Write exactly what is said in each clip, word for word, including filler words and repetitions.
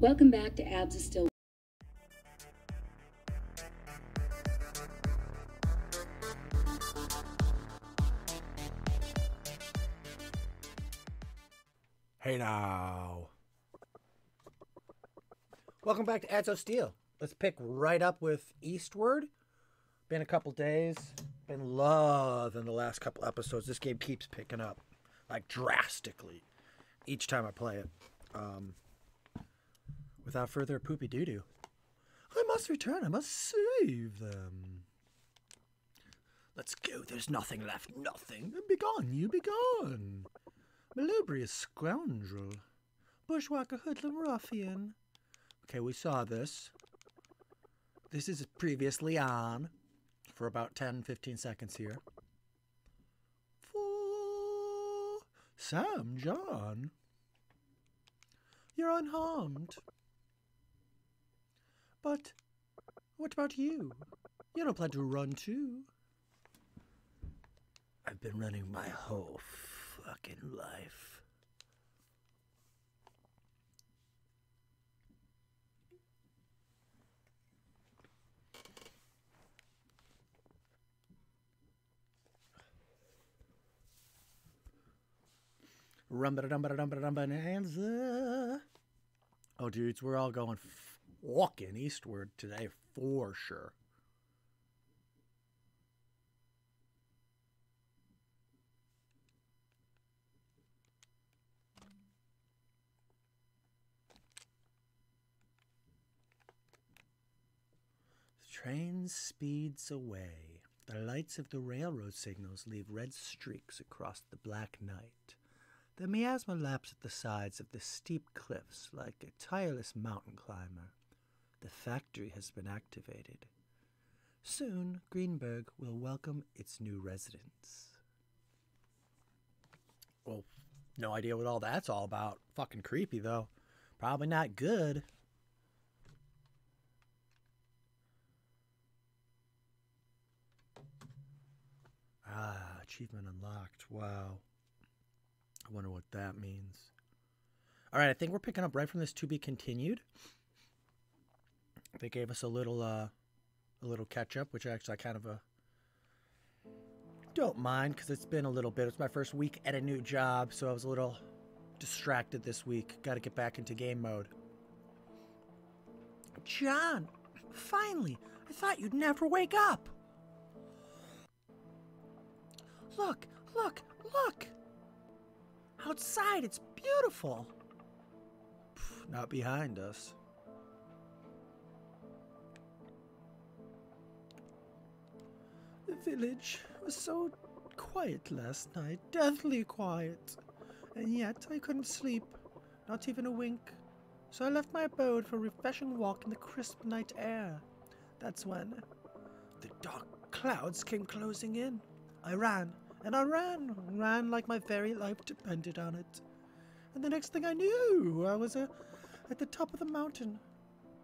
Welcome back to Abs is Still. Hey now. Welcome back to Abs is Still. Let's pick right up with Eastward. Been a couple days. Been loving the last couple episodes. This game keeps picking up, like, drastically each time I play it. Um, without further poopy doo doo, I must return. I must save them. Let's go. There's nothing left. Nothing. Begone. You begone. Malubrious scoundrel, bushwhacker, hoodlum, ruffian. Okay, we saw this. This is previously on for about ten fifteen seconds here. For Sam John, you're unharmed. But what about you? You don't plan to run too. I've been running my whole fucking life. Rum ba da dum ba da dum ba da dum bonanza. Oh, dudes, we're all going f walking eastward today for sure. Train speeds away. The lights of the railroad signals leave red streaks across the black night. The miasma laps at the sides of the steep cliffs like a tireless mountain climber. The factory has been activated. Soon, Greenberg will welcome its new residents. Well, no idea what all that's all about. Fucking creepy, though. Probably not good. Ah, achievement unlocked. Wow. I wonder what that means. All right, I think we're picking up right from this to be continued. They gave us a little uh, a little catch-up, which actually I kind of uh, don't mind because it's been a little bit. It's my first week at a new job, so I was a little distracted this week. Got to get back into game mode. John, finally, I thought you'd never wake up. Look, look, look. Outside, it's beautiful. Pff, not behind us. The village was so quiet last night, deathly quiet. And yet I couldn't sleep, not even a wink. So I left my abode for a refreshing walk in the crisp night air. That's when the dark clouds came closing in. I ran. And I ran, ran like my very life depended on it. And the next thing I knew, I was uh, at the top of the mountain.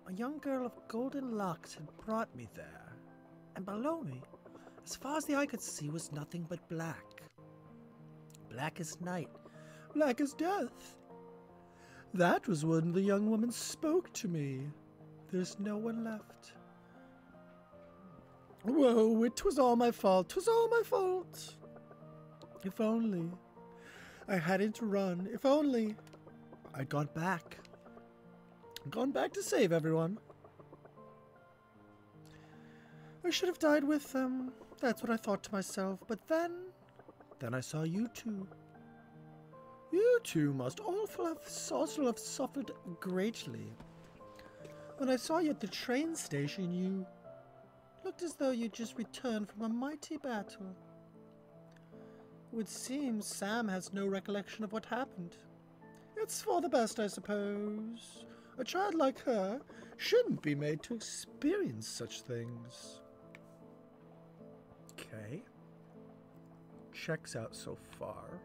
A young girl of golden locks had brought me there. And below me, as far as the eye could see, was nothing but black. Black as night, black as death. That was when the young woman spoke to me. There's no one left. Whoa, it was all my fault, 'twas all my fault. If only I hadn't run. If only I'd gone back. Gone back to save everyone. I should have died with them. That's what I thought to myself. But then, then I saw you two. You two must also have, also have suffered greatly. When I saw you at the train station, you looked as though you just returned from a mighty battle. It would seem Sam has no recollection of what happened. It's for the best, I suppose. A child like her shouldn't be made to experience such things. Okay. Checks out so far.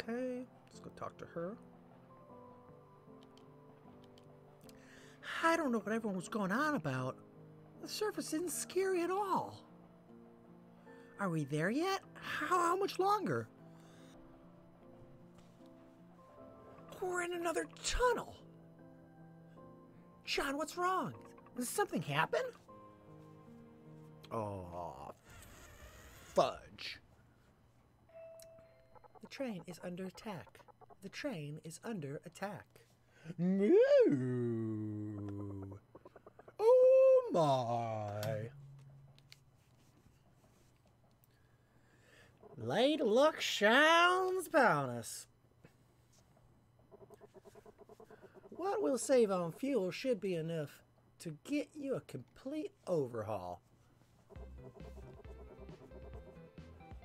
Okay, let's go talk to her. I don't know what everyone was going on about. The surface isn't scary at all. Are we there yet? How, how much longer? We're in another tunnel. John, what's wrong? Does something happen? Oh, fudge. The train is under attack. The train is under attack. Moo! Oh my! Late luck shines upon us. What we'll save on fuel should be enough to get you a complete overhaul.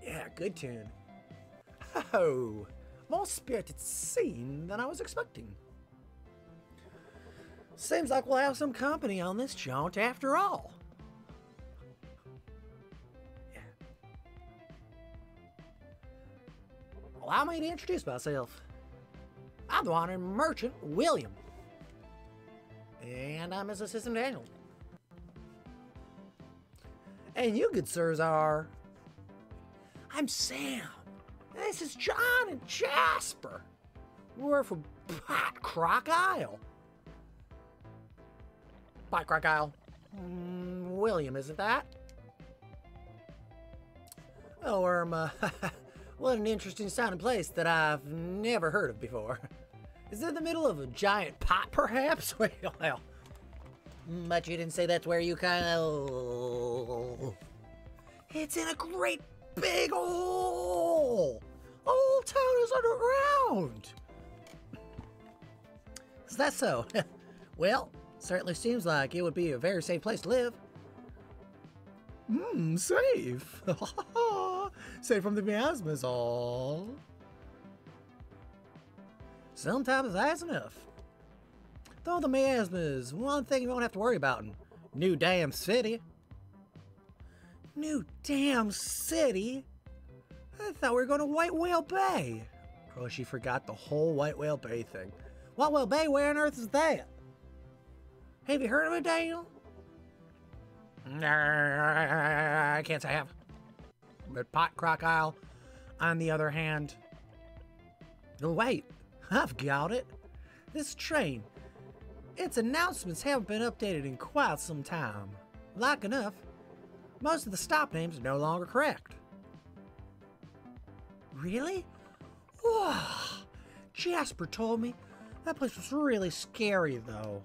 Yeah, good tune. Oh, more spirited scene than I was expecting. Seems like we'll have some company on this jaunt after all. Yeah. Allow me to introduce myself. I'm the honored merchant, William. And I'm his assistant, Daniel. And you, good sirs, are... I'm Sam. This is John and Jasper. We're from Pot Crock Isle. Pot Crock Isle. Mm, William, isn't that? Oh, Irma. What an interesting sounding place that I've never heard of before. Is it in the middle of a giant pot, perhaps? Well, but you didn't say that's where you kind of... It's in a great big hole! The whole town is underground! Is that so? Well, certainly seems like it would be a very safe place to live. Mmm, safe! Safe from the miasmas, all. Sometimes that's enough. Though the miasmas, one thing you won't have to worry about in New Dam City. New Dam City? I thought we were going to White Whale Bay. Oh, she forgot the whole White Whale Bay thing. White Whale Bay, where on earth is that? Have you heard of it, Daniel? I can't say I have. But Pot Crock Isle, on the other hand... Oh, wait. I've got it. This train, its announcements haven't been updated in quite some time. Like enough, most of the stop names are no longer correct. Really? Whoa. Jasper told me. That place was really scary, though.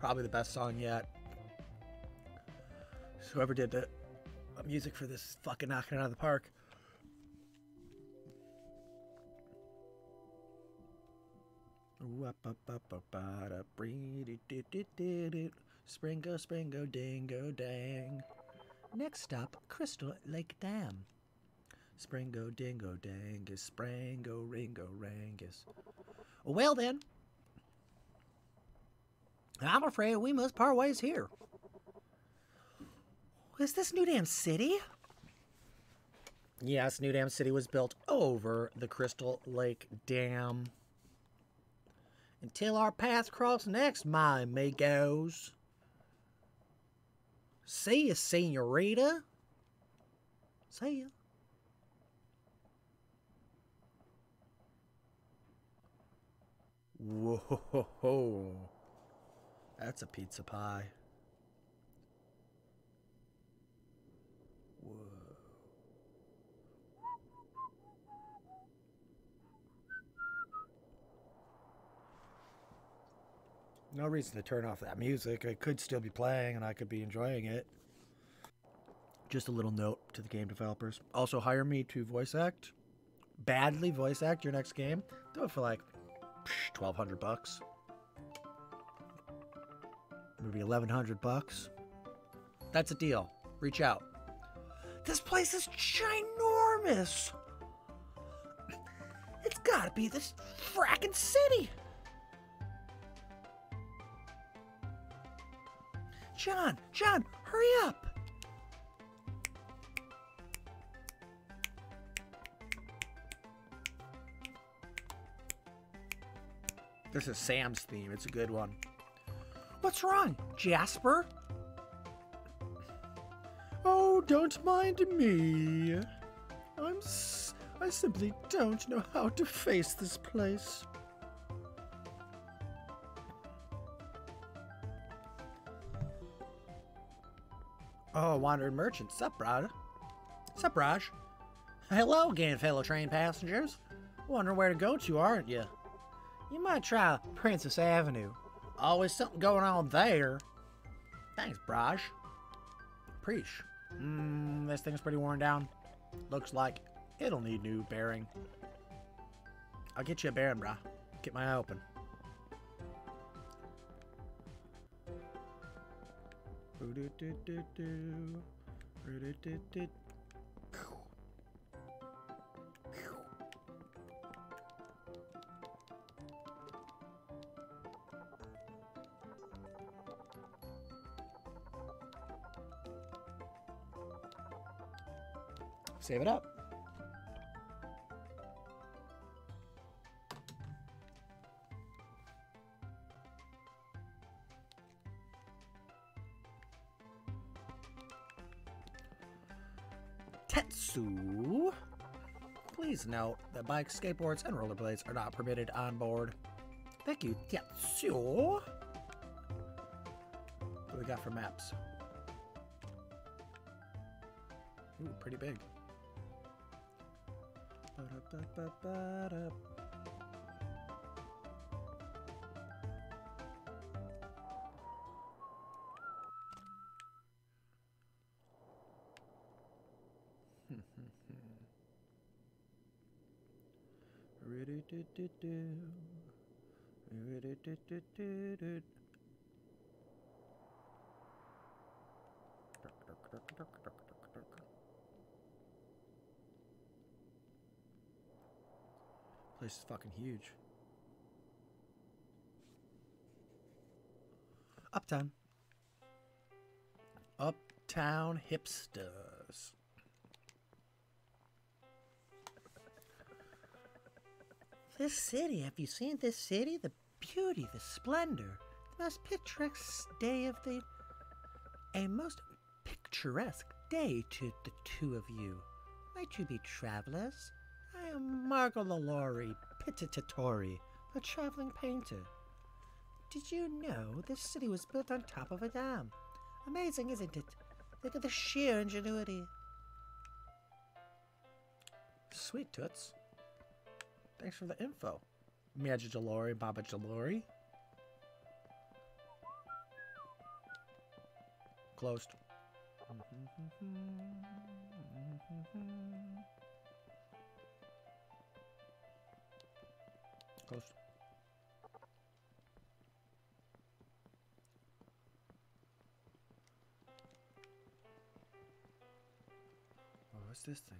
Probably the best song yet. Whoever did the music for this is fucking knocking it out of the park. Spring go, spring go, ding go, dang. Next stop, Crystal Lake Dam. Spring go, dingo, dangus. Spring go, ringo, rangus. Well then. I'm afraid we must part ways here. Is this New Dam City? Yes, New Dam City was built over the Crystal Lake Dam. Until our paths cross next, my amigos. See ya, senorita. See ya. Whoa. Ho, ho. That's a pizza pie. Whoa. No reason to turn off that music. It could still be playing and I could be enjoying it. Just a little note to the game developers. Also, hire me to voice act. Badly voice act your next game. Do it for like twelve hundred bucks. Maybe eleven hundred bucks. That's a deal. Reach out. This place is ginormous. It's gotta be this frackin' city. John, John, hurry up. This is Sam's theme. It's a good one. What's wrong, Jasper? Oh, don't mind me. I'm s I simply don't know how to face this place. Oh, Wandering Merchant. Sup, Rod? Sup, Raj? Hello again, fellow train passengers. Wondering where to go to, aren't you? You might try Princess Avenue. Always something going on there. Thanks, Raj. Preach. Mmm, this thing's pretty worn down. Looks like it'll need new bearing. I'll get you a bearing, brah. Get my eye open. Save it up. Tetsu. Please note that bikes, skateboards, and rollerblades are not permitted on board. Thank you, Tetsu. What do we got for maps? Ooh, pretty big. Place is fucking huge. Uptown. Uptown hipsters. This city, have you seen this city? The beauty, the splendor, the most picturesque day of the... A most picturesque day to the two of you. Might you be travelers? I am Margo Lalori Pititatori, a traveling painter. Did you know this city was built on top of a dam? Amazing, isn't it? Look at the sheer ingenuity. Sweet toots. Thanks for the info. Magic Jalori, Baba Jalori. Closed. Close. Oh, what's this thing?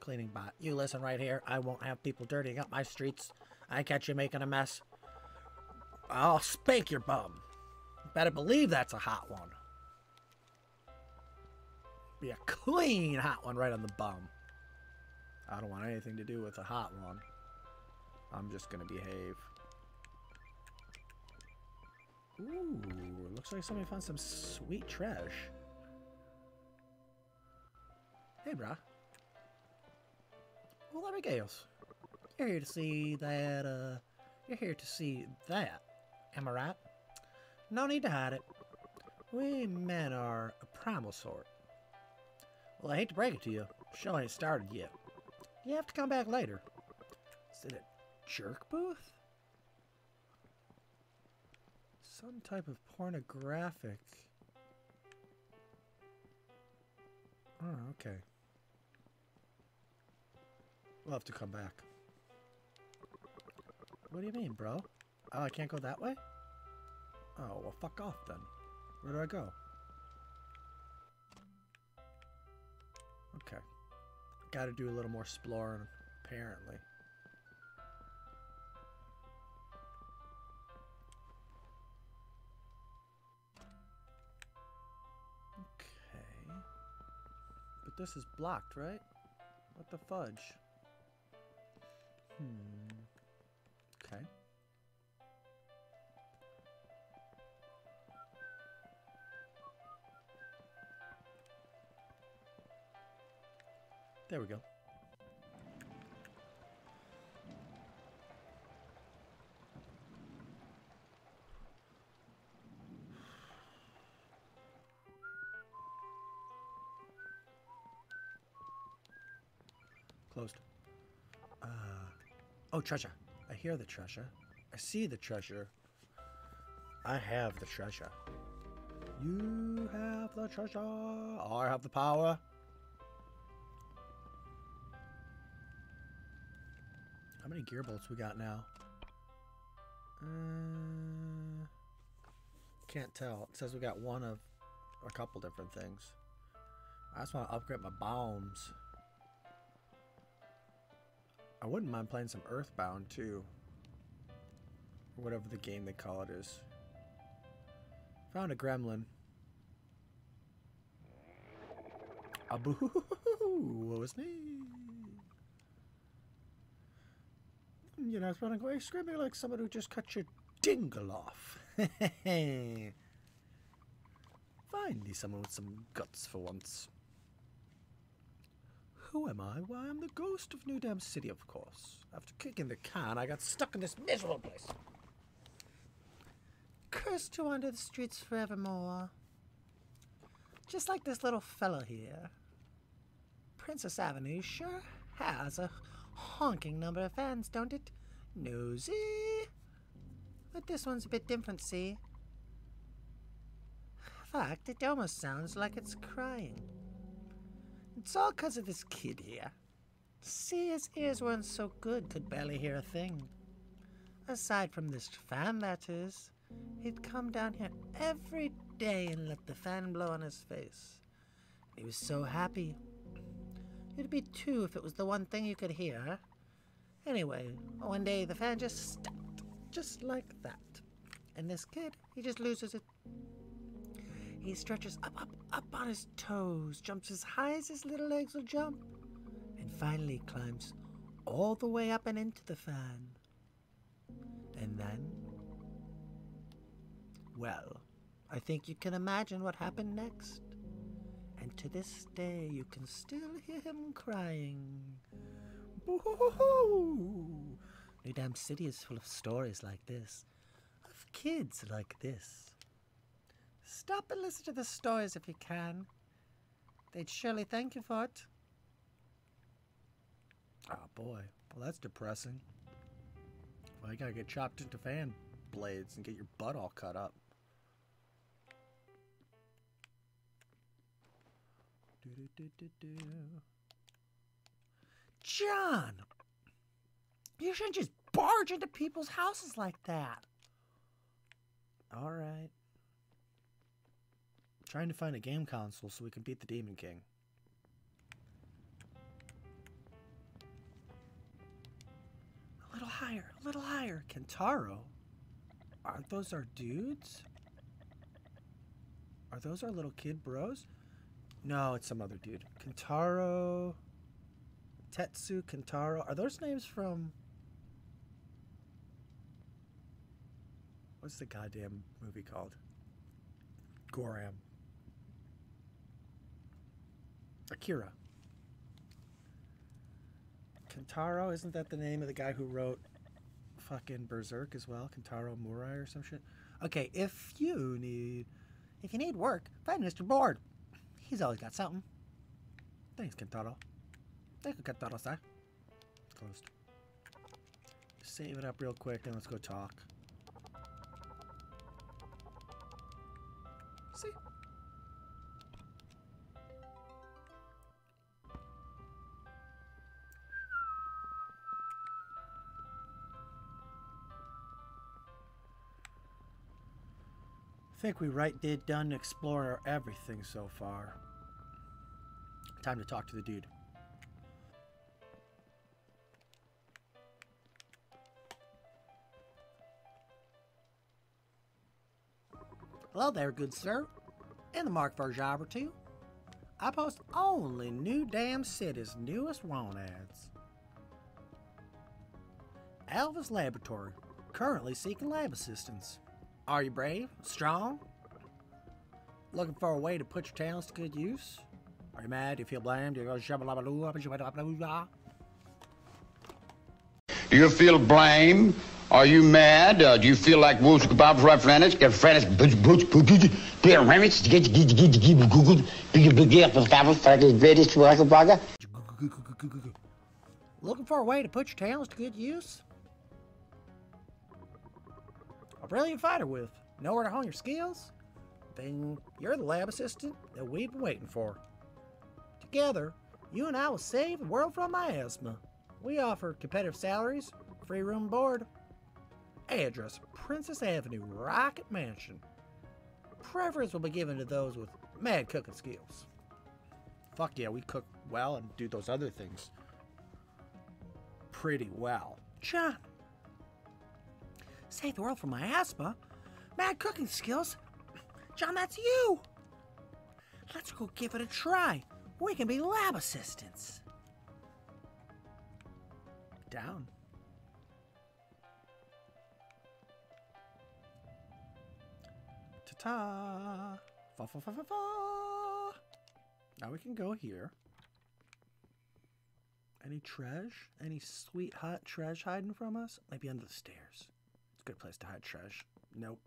Cleaning bot. You listen right here. I won't have people dirtying up my streets. I catch you making a mess, I'll spank your bum. Better believe that's a hot one. Be a clean hot one right on the bum. I don't want anything to do with a hot one. I'm just gonna behave. Ooh, looks like somebody found some sweet trash. Hey, brah. Well, there we go. You're here to see that, uh... You're here to see that. Am I right? No need to hide it. We men are a primal sort. Well, I hate to break it to you. Show ain't started yet. You have to come back later. Is it a jerk booth? Some type of pornographic. Oh, okay. We'll have to come back. What do you mean, bro? Oh, I can't go that way? Oh, well, fuck off then. Where do I go? Okay. Gotta do a little more exploring, apparently. Okay. But this is blocked, right? What the fudge? Hmm. Okay. There we go. Closed. Uh, oh, treasure. I hear the treasure. I see the treasure. I have the treasure. You have the treasure. I have the power. How many gear bolts we got now? Uh, can't tell. It says we got one of a couple different things. I just want to upgrade my bombs. I wouldn't mind playing some Earthbound too. Or whatever the game they call it is. Found a gremlin. A boo-hoo-hoo-hoo-hoo! What was me? You're not running away screaming like someone who just cut your dingle off. Finally someone with some guts for once. Who am I? Why, I'm the ghost of New Dam City, of course. After kicking the can, I got stuck in this miserable place. Cursed to wander the streets forevermore. Just like this little fella here. Princess Avenue sure has a honking number of fans, don't it? Nosy. But this one's a bit different, see? In fact, it almost sounds like it's crying. It's all because of this kid here. See, his ears weren't so good, could barely hear a thing. Aside from this fan, that is, he'd come down here every day and let the fan blow on his face. He was so happy. You'd be too if it was the one thing you could hear. Anyway, one day the fan just stopped, just like that. And this kid, he just loses it. He stretches up, up, up on his toes, jumps as high as his little legs will jump, and finally climbs all the way up and into the fan. And then, well, I think you can imagine what happened next. And to this day, you can still hear him crying. Boo-hoo-hoo-hoo! New Dam City is full of stories like this, of kids like this. Stop and listen to the stories if you can. They'd surely thank you for it. Oh boy. Well, that's depressing. Well, you gotta get chopped into fan blades and get your butt all cut up. Do-do-do-do-do. John! You shouldn't just barge into people's houses like that. Alright. Trying to find a game console so we can beat the Demon King. A little higher, a little higher. Kentaro? Aren't those our dudes? Are those our little kid bros? No, it's some other dude. Kentaro... Tetsu, Kentaro... Are those names from... What's the goddamn movie called? Goram. Akira. Kentaro, isn't that the name of the guy who wrote fucking Berserk as well? Kentaro Murai or some shit? Okay, if you need... If you need work, find Mister Board. He's always got something. Thanks, Kentaro. Thank you, Kentaro-san. Closed. Save it up real quick and let's go talk. See? I think we right did done explore everything so far. Time to talk to the dude. Hello there, good sir. In the mark for a job or two. I post only New Dam City's newest want ads. Alva's Laboratory, currently seeking lab assistants. Are you brave? Strong? Looking for a way to put your talents to good use? Are you mad? Do you feel blamed? Do you feel blame? Are you mad? Uh, do you feel like woo's kebabs, right, Franish? Get Franish, get Remish, get get get get Looking for a way to put your talents to good use? A brilliant fighter with nowhere to hone your skills? Then you're the lab assistant that we've been waiting for. Together, you and I will save the world from miasma. We offer competitive salaries, free room and board. Address, Princess Avenue, Rocket Mansion. Preference will be given to those with mad cooking skills. Fuck yeah, we cook well and do those other things pretty well. John, save the world from miasma? Mad cooking skills? John, that's you! Let's go give it a try. We can be lab assistants. Down. Ta-ta! Fa-fa-fa-fa-fa! Now we can go here. Any treasure? Any sweet, hot treasure hiding from us? Maybe under the stairs. It's a good place to hide treasure. Nope.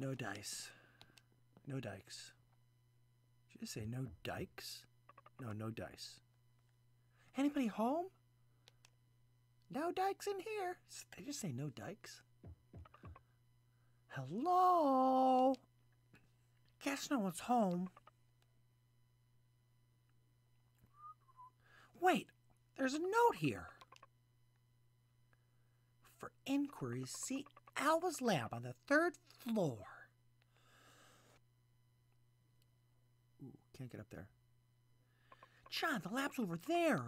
No dice. No dikes. Did you just say no dikes? No, no dice. Anybody home? No dikes in here. Did they just say no dikes? Hello? Guess no one's home. Wait, there's a note here. For inquiries, see Alva's lab on the third floor. Ooh, can't get up there. John, the lab's over there.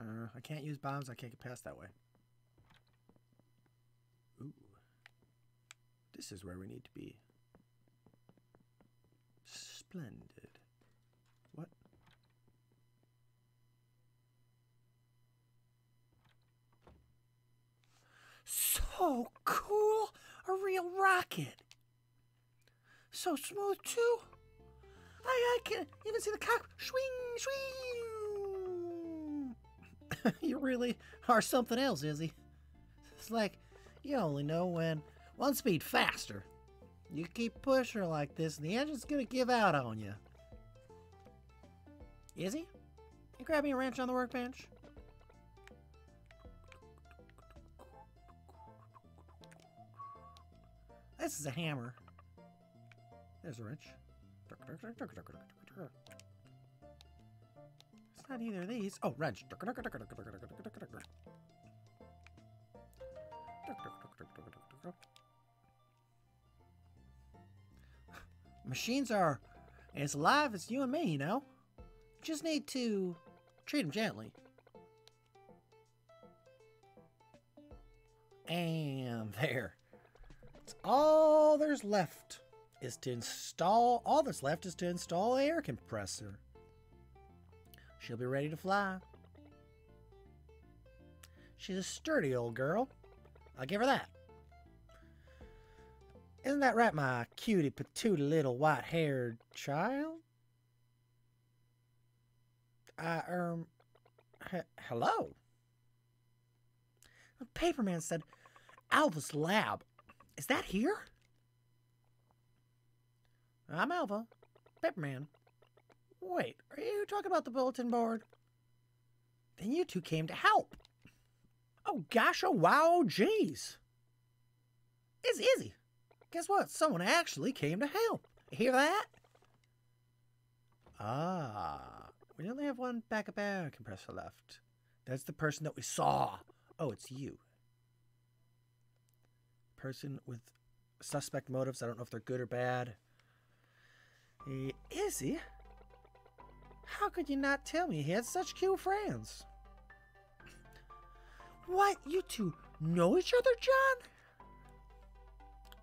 Uh, I can't use bombs. I can't get past that way. Ooh. This is where we need to be. Splendid. So cool! A real rocket! So smooth, too! I, I can even see the cock... Swing, swing! You really are something else, Izzy. It's like you only know when one speed faster. You keep pushing her like this and the engine's gonna give out on you. Izzy? You grab me a wrench on the workbench? This is a hammer. There's a wrench. It's not either of these. Oh, wrench. Machines are as alive as you and me, you know? Just need to treat them gently. And there. All there's left is to install. All that's left is to install an air compressor. She'll be ready to fly. She's a sturdy old girl. I'll give her that. Isn't that right, my cutie patootie little white-haired child? I um, he hello. The paperman said, "Alva's lab." Is that here? I'm Alva. Paperman. Wait, are you talking about the bulletin board? Then you two came to help. Oh gosh, oh wow, oh geez. It's Izzy. Guess what? Someone actually came to help. Hear that? Ah, we only have one backup air compressor left. That's the person that we saw. Oh, it's you. Person with suspect motives. I don't know if they're good or bad. Hey, Izzy, how could you not tell me he had such cute friends? What? You two know each other,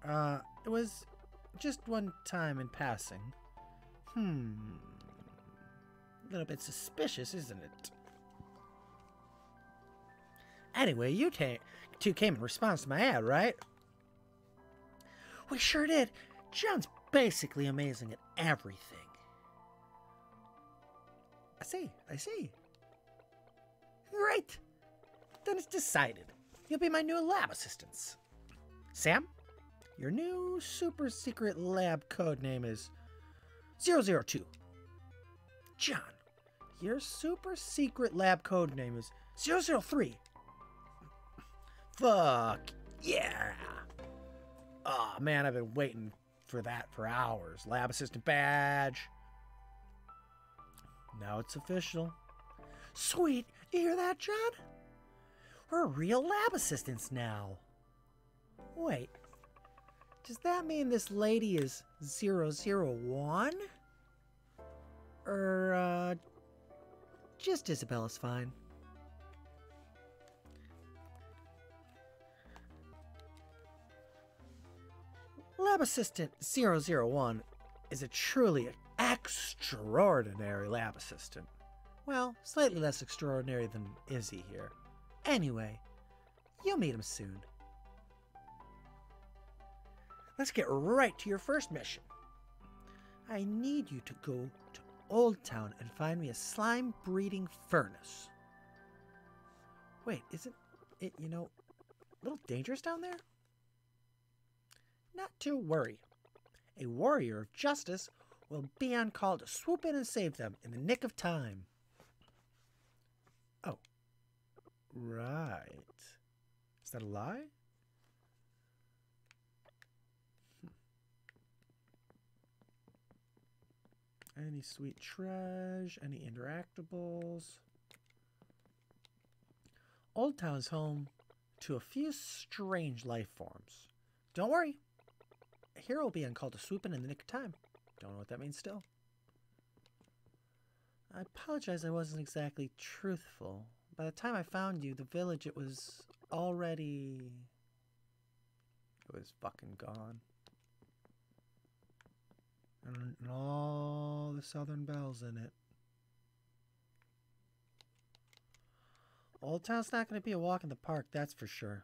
John? Uh, it was just one time in passing. Hmm. A little bit suspicious, isn't it? Anyway, you two came in response to my ad, right? We sure did. John's basically amazing at everything. I see, I see. Great! Then it's decided. You'll be my new lab assistants. Sam, your new super secret lab code name is zero zero two. John, your super secret lab code name is zero zero three. Fuck yeah! Oh man, I've been waiting for that for hours. Lab assistant badge. Now it's official. Sweet, you hear that, John? We're real lab assistants now. Wait, does that mean this lady is zero zero one? Or, uh, just Isabella's fine. Lab Assistant zero zero one is a truly extraordinary lab assistant. Well, slightly less extraordinary than Izzy here. Anyway, you'll meet him soon. Let's get right to your first mission. I need you to go to Old Town and find me a slime breeding furnace. Wait, isn't it, you know, a little dangerous down there? Not to worry. A warrior of justice will be on call to swoop in and save them in the nick of time. Oh. Right. Is that a lie? Hmm. Any sweet trash? Any interactables? Old Town is home to a few strange life forms. Don't worry. A hero will be on call to swoop in in the nick of time. Don't know what that means still. I apologize I wasn't exactly truthful. By the time I found you, the village, it was already... It was fucking gone. And all the Southern Bells in it. Old Town's not going to be a walk in the park, that's for sure.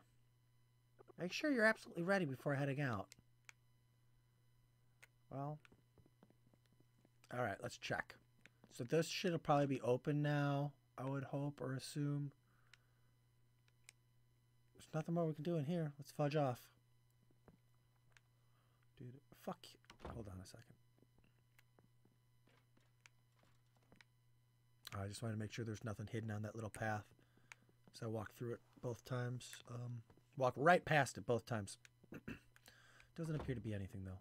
Make sure you're absolutely ready before heading out. Well, all right, let's check. So this shit'll probably be open now, I would hope or assume. There's nothing more we can do in here. Let's fudge off. Dude, fuck you. Hold on a second. I just wanted to make sure there's nothing hidden on that little path. So I walked through it both times. Um, walk right past it both times. Doesn't appear to be anything, though.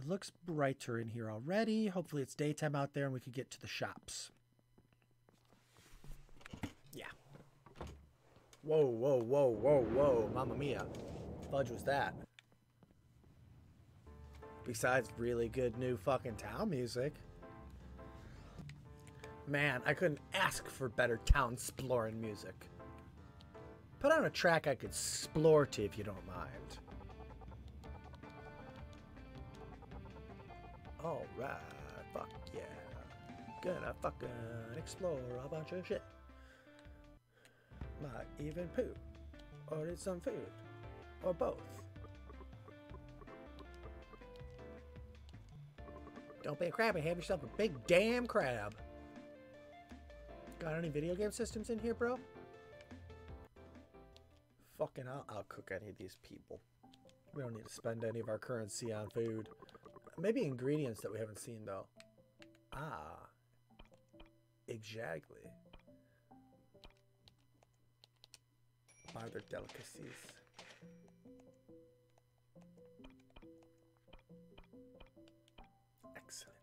It looks brighter in here already. Hopefully it's daytime out there and we could get to the shops. Yeah. Whoa, whoa, whoa, whoa, whoa. Mamma mia. Fudge was that. Besides really good new fucking town music. Man, I couldn't ask for better town splorin' music. Put on a track I could splore to if you don't mind. Alright, fuck yeah. Gonna fucking explore a bunch of shit. Might even poop. Or eat some food. Or both. Don't be a crab and have yourself a big damn crab. Got any video game systems in here, bro? Fucking I'll outcook any of these people. We don't need to spend any of our currency on food. Maybe ingredients that we haven't seen, though. Ah. Exactly. Buy their delicacies. Excellent.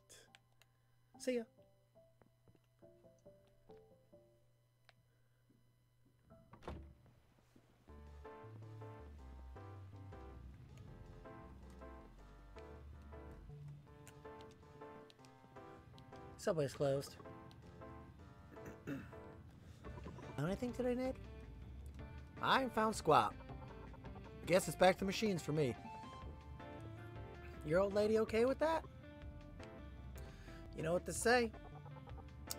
See ya. Subway's closed. Anything that I need? I ain't found squat. Guess it's back to machines for me. Your old lady okay with that? You know what to say.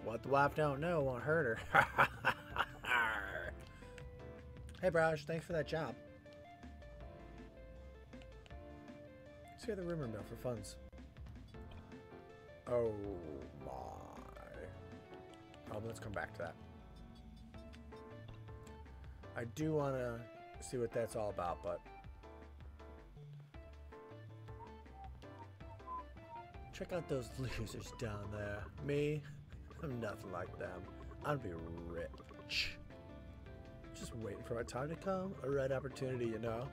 What the wife don't know won't hurt her. Hey, Braj, thanks for that job. Let's hear the rumor mill for funds. Oh, my. Oh, let's come back to that. I do want to see what that's all about, but... Check out those losers down there. Me? I'm nothing like them. I'd be rich. Just waiting for my time to come. A right opportunity, you know?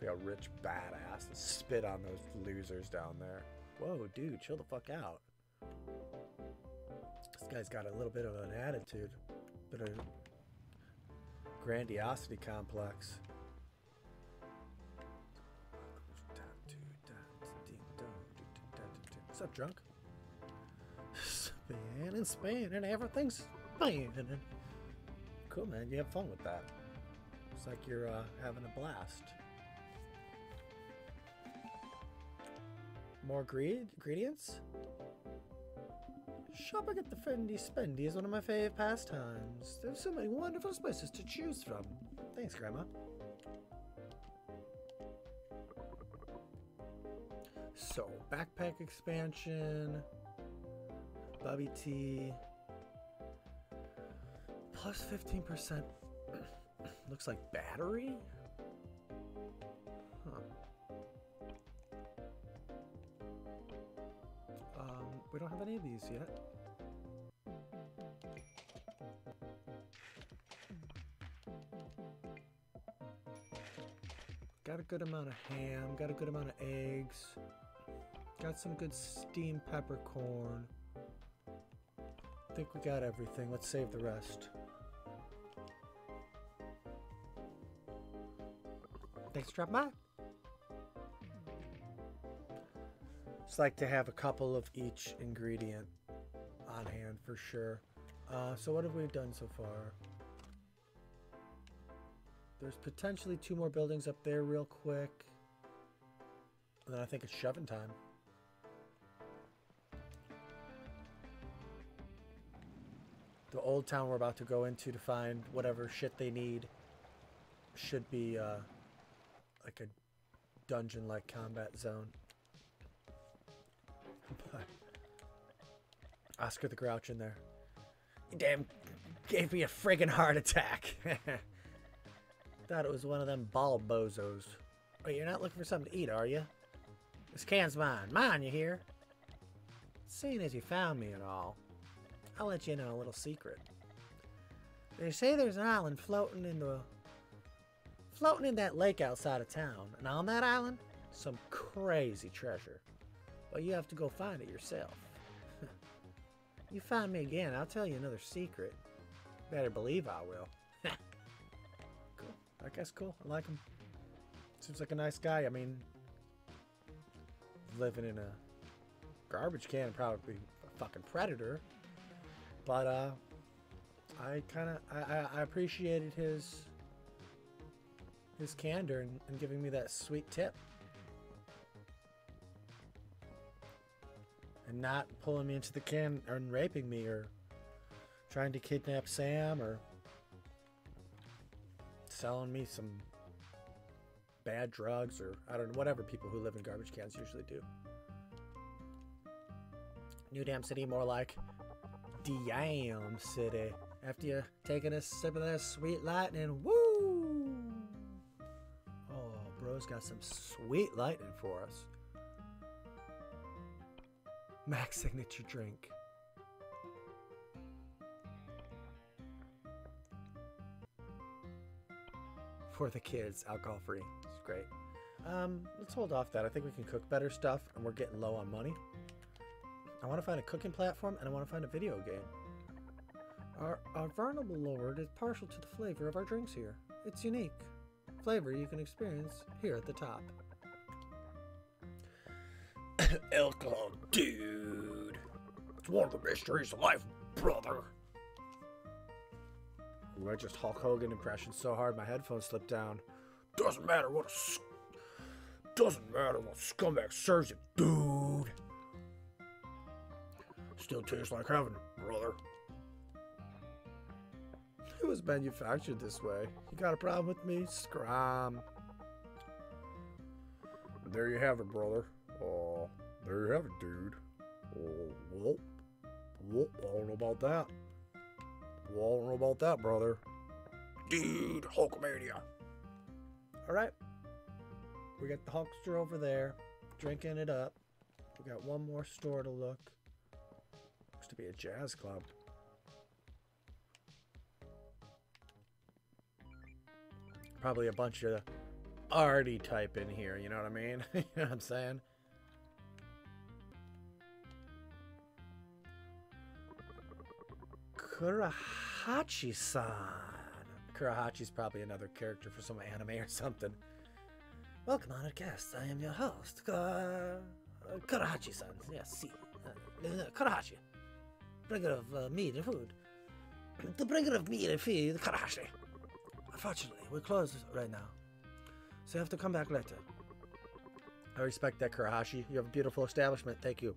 Be a rich badass and spit on those losers down there. Whoa, dude, chill the fuck out. This guy's got a little bit of an attitude. Bit of grandiosity complex. What's up, drunk? Spin and spin and everything's spinning. Cool, man. You have fun with that. It's like you're uh, having a blast. More greed ingredients? Shopping at the Friendly Spendy is one of my favorite pastimes. There's so many wonderful spices to choose from. Thanks, Grandma. So, backpack expansion, Bubby Tea, plus fifteen percent, looks like battery? Huh. Um, we don't have any of these yet. Got a good amount of ham, got a good amount of eggs. Got some good steamed peppercorn. I think we got everything. Let's save the rest. Thanks for dropping by. It's like to have a couple of each ingredient on hand for sure. Uh, so what have we done so far? There's potentially two more buildings up there real quick. And then I think it's shoving time. The old town we're about to go into to find whatever shit they need should be uh, like a dungeon-like combat zone. But Oscar the Grouch in there. You damn gave me a friggin' heart attack. Thought it was one of them ball bozos. Oh, you're not looking for something to eat, are you? This can's mine. Mine, you hear? Seeing as you found me and all, I'll let you in on a little secret. They say there's an island floating in the floating in that lake outside of town, and on that island, some crazy treasure. Well, you have to go find it yourself. You find me again, I'll tell you another secret. Better believe I will. Cool. I guess cool. I like him. Seems like a nice guy. I mean, living in a garbage can and probably a fucking predator. But uh, I kind of I, I appreciated his his candor and, and giving me that sweet tip, and not pulling me into the can and raping me or trying to kidnap Sam or selling me some bad drugs or I don't know whatever people who live in garbage cans usually do. New Dam City, more like. Damn city. After you taking a sip of that sweet lightning, woo! Oh, bro's got some sweet lightning for us. Max signature drink. For the kids, alcohol free. It's great. Um, let's hold off that. I think we can cook better stuff and we're getting low on money. I want to find a cooking platform, and I want to find a video game. Our, our venerable lord is partial to the flavor of our drinks here. It's unique. Flavor you can experience here at the top. Alcohol, dude. It's one of the mysteries of life, brother. Ooh, I just Hulk Hogan impression so hard my headphones slipped down. Doesn't matter what a... Doesn't matter what scumbag serves you, dude. Still tastes like heaven, brother. It was manufactured this way. You got a problem with me? Scram. There you have it, brother. Oh, there you have it, dude. Oh, whoop. Whoop, I don't know about that. Well, I don't know about that, brother. Dude, Hulkamania. Alright. We got the Hulkster over there, drinking it up. We got one more store to look. Looks to be a jazz club. Probably a bunch of arty type in here, you know what I mean? You know what I'm saying? Kurahachi-san. Kurahachi's probably another character for some anime or something. Welcome, honored guests. I am your host, uh, Kurahachi-san. Yes, see. Uh, Kurahachi. Bringer of uh, meat and food. The bringer of meat and food, Kurahachi. Unfortunately, we're closed right now, so you have to come back later. I respect that, Kurahachi. You have a beautiful establishment. Thank you.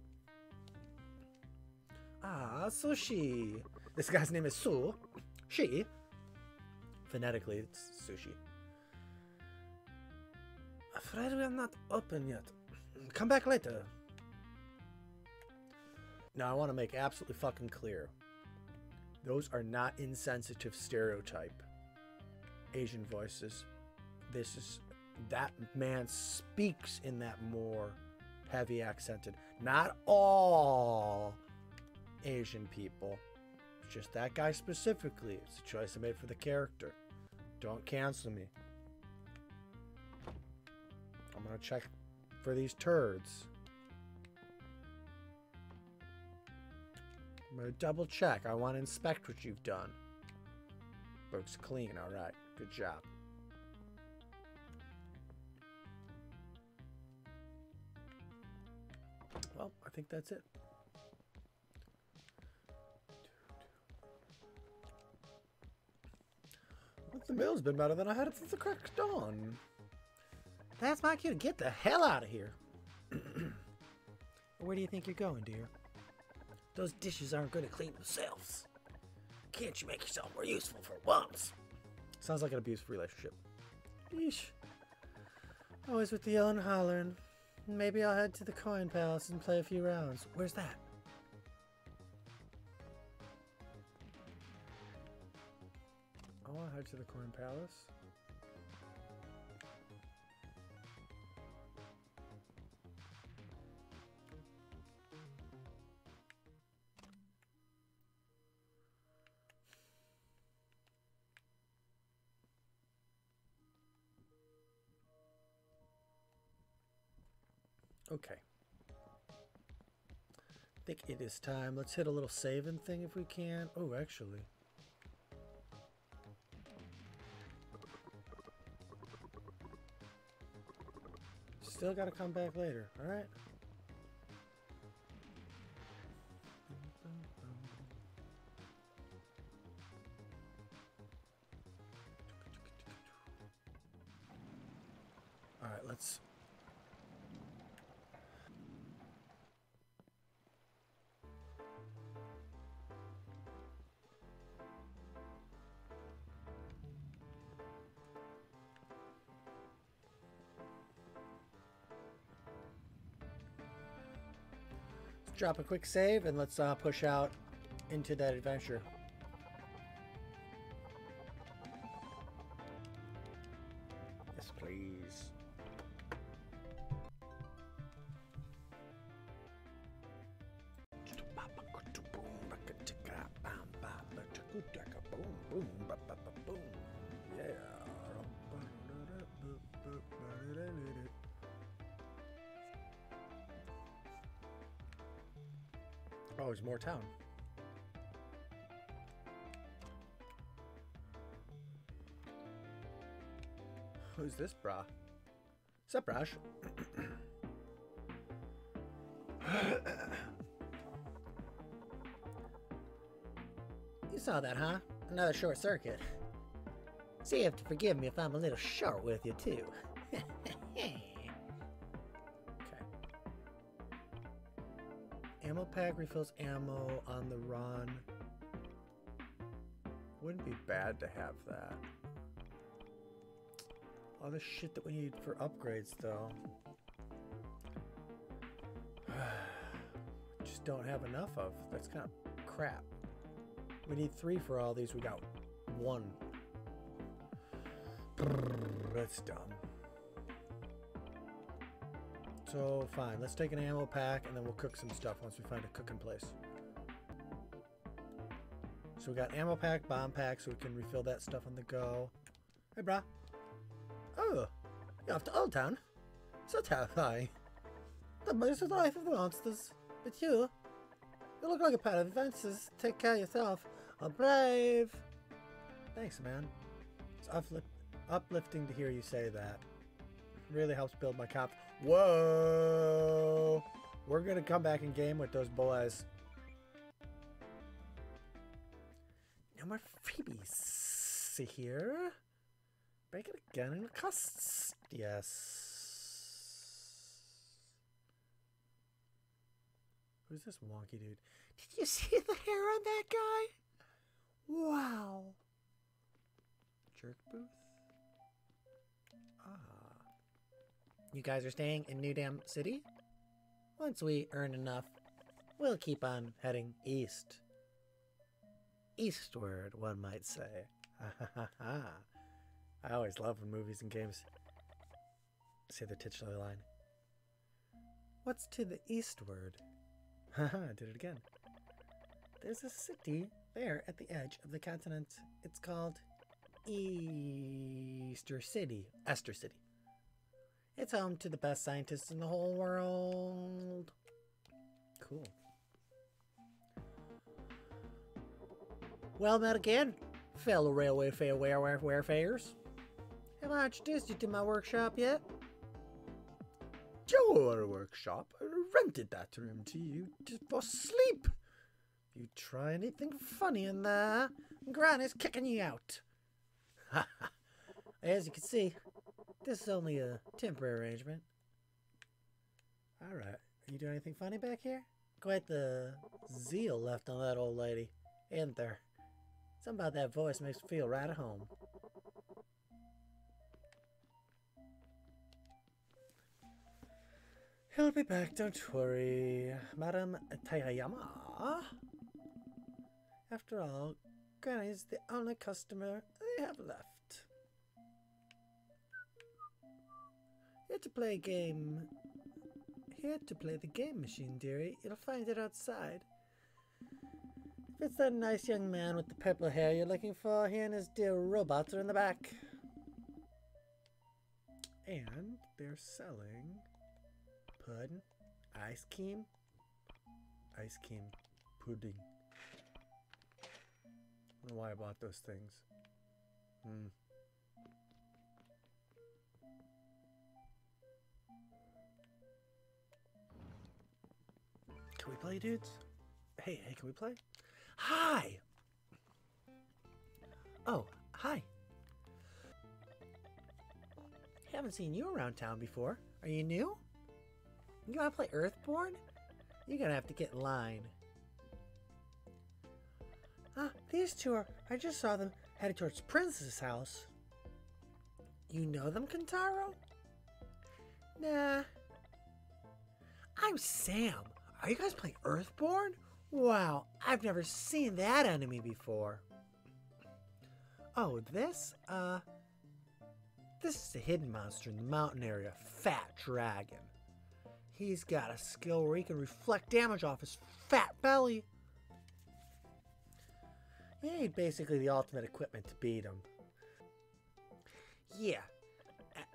Ah, sushi. This guy's name is Su. She. Phonetically, it's sushi. Afraid we are not open yet. Come back later. Now, I want to make absolutely fucking clear. Those are not insensitive stereotype. Asian voices. This is, that man speaks in that more heavy accented. Not all Asian people. It's just that guy specifically. It's a choice I made for the character. Don't cancel me. I'm gonna check for these turds. I'm gonna double check. I want to inspect what you've done. Looks clean. All right. Good job. Well, I think that's it. The meal's been better than I had it since the crack of dawn. That's my cue to get the hell out of here. Where do you think you're going, dear? Those dishes aren't going to clean themselves. Can't you make yourself more useful for once? Sounds like an abusive relationship. Eesh. Always with the yelling and hollering. Maybe I'll head to the coin palace and play a few rounds. Where's that? I want to head to the coin palace. Okay. I think it is time. Let's hit a little saving thing if we can. Oh, actually. Still gotta come back later, alright? Alright, let's... drop a quick save and let's uh, push out into that adventure. Yes, please. Yeah. Oh, there's more town. Who's this, brah? Sup, Rash? You saw that, huh? Another short circuit. So you have to forgive me if I'm a little short with you, too. Ammo pack refills ammo on the run. wouldn't be bad to have that. All the shit that we need for upgrades, though. Just don't have enough of. That's kind of crap. We need three for all these. We got one. That's dumb. So, fine. Let's take an ammo pack, and then we'll cook some stuff once we find a cooking place. So we got ammo pack, bomb pack, so we can refill that stuff on the go. Hey, brah. Oh, you're off to Old Town? So terrifying. That is the life of monsters. But you, you look like a pair of adventures. Take care of yourself. I'm brave. Thanks, man. It's uplifting to hear you say that. It really helps build my cop. Whoa! We're gonna come back in game with those boys. No more freebies. See here. Break it again and costs. Yes. Who's this wonky dude? Did you see the hair on that guy? Wow. Jerk booth? Ah. You guys are staying in New Dam City? Once we earn enough, we'll keep on heading east. Eastward, one might say. Ha ha ha ha. I always love when movies and games say the titular line. What's to the eastward? Haha, I did it again. There's a city there at the edge of the continent. It's called Easter City. Esther City. It's home to the best scientists in the whole world. Cool. Well met again, fellow railway fairfarers. Have I introduced you to my workshop yet? Your workshop? I rented that room to you just for sleep. If you try anything funny in there, Granny's kicking you out. As you can see, this is only a temporary arrangement. Alright, are you doing anything funny back here? Quite the zeal left on that old lady, ain't there? Something about that voice makes me feel right at home. He'll be back, don't worry, Madam Taiyama. After all, Granny's the only customer they have left. Here to play a game. Here to play the game machine, dearie. You'll find it outside. If it's that nice young man with the purple hair you're looking for, he and his dear robots are in the back. And they're selling... pudding? Ice cream? Ice cream pudding. I don't know why I bought those things. Hmm. Can we play, dudes? Hey, hey, can we play? Hi! Oh, hi. Haven't seen you around town before. Are you new? You wanna play Earthbound? You're gonna have to get in line. Ah, these two are... I just saw them headed towards Prince's house. You know them, Kentaro? Nah. I'm Sam. Are you guys playing Earthbound? Wow, I've never seen that enemy before. Oh, this? Uh... This is a hidden monster in the mountain area. Fat Dragon. He's got a skill where he can reflect damage off his fat belly. He ain't basically the ultimate equipment to beat him. Yeah,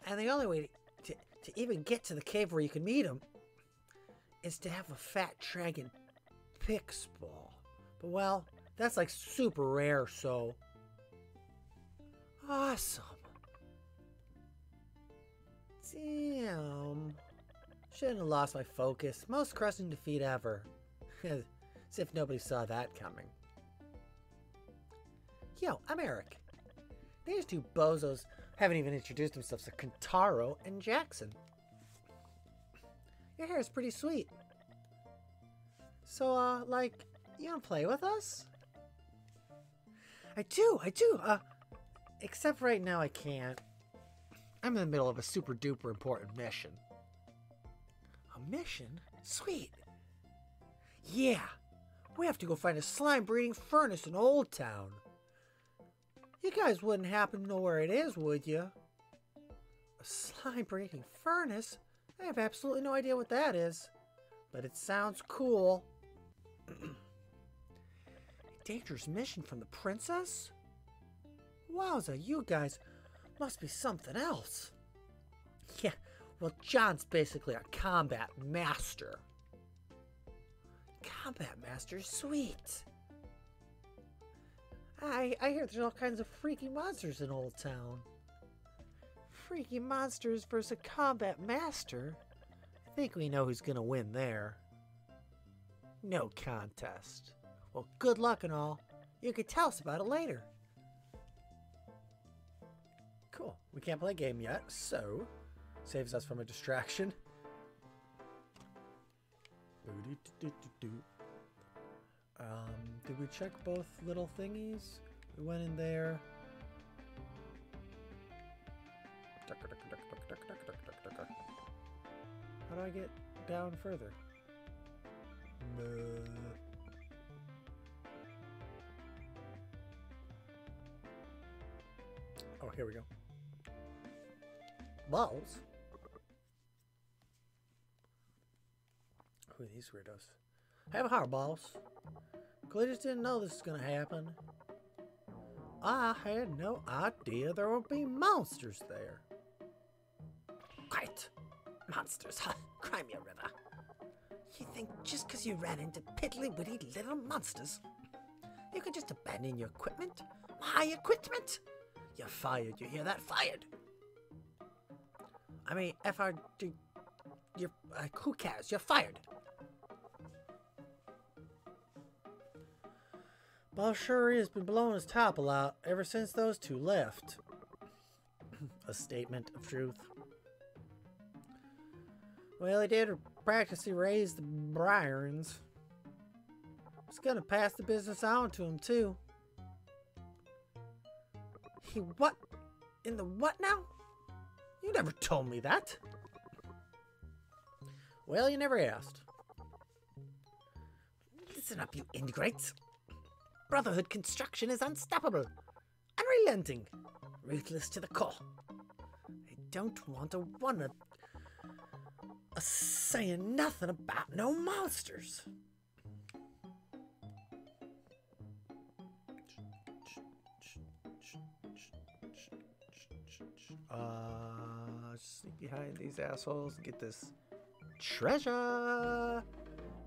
and the only way to, to, to even get to the cave where you can meet him is to have a fat dragon pix ball. But well, that's like super rare, so... Awesome. Damn. Shouldn't have lost my focus. Most crushing defeat ever. As if nobody saw that coming. Yo, I'm Eric. These two bozos haven't even introduced themselves to Kentaro and Jackson. Your hair is pretty sweet. So, uh, like, you wanna play with us? I do, I do. Uh, except right now I can't. I'm in the middle of a super duper important mission. A mission? Sweet. Yeah, we have to go find a slime breeding furnace in Old Town. You guys wouldn't happen to know where it is, would you? A slime breeding furnace? I have absolutely no idea what that is, but it sounds cool. A dangerous mission from the princess? Wowza, you guys must be something else. Yeah, well, John's basically a combat master. Combat master, sweet. I, I hear there's all kinds of freaky monsters in Old Town. Freaky monsters versus combat master? I think we know who's gonna win there. No contest. Well, good luck and all. You could tell us about it later. Cool. We can't play a game yet, so saves us from a distraction. Um, did we check both little thingies? We went in there. How do I get down further? Oh, here we go. Balls. Who are these weirdos? Have a heart, boss. I just didn't know this was gonna happen. I had no idea there would be monsters there. Quiet! Monsters, huh? Crimea River. You think just because you ran into piddly-witty little monsters, you could just abandon your equipment? My equipment? You're fired, you hear that? Fired! I mean, F R D... You're... Uh, who cares? You're fired! Well, Shuri has been blowing his top a lot ever since those two left. A statement of truth. Well, he did practically raise the Bryans. He's gonna pass the business on to him, too. He what? In the what now? You never told me that. Well, you never asked. Listen up, you ingrates. Brotherhood Construction is unstoppable, unrelenting, ruthless to the core. I don't want to wanna a saying nothing about no monsters. Uh, sneak behind these assholes and get this treasure.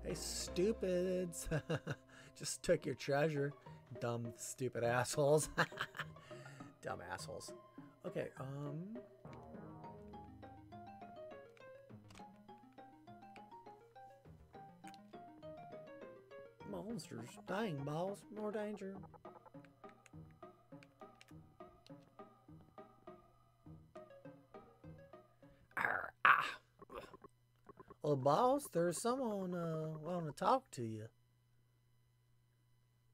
Hey, stupids. Just took your treasure, dumb, stupid assholes. Dumb assholes. Okay, um... monsters. Dying balls. More danger. Arr, ah. Well, balls, there's someone uh, wanting to talk to you.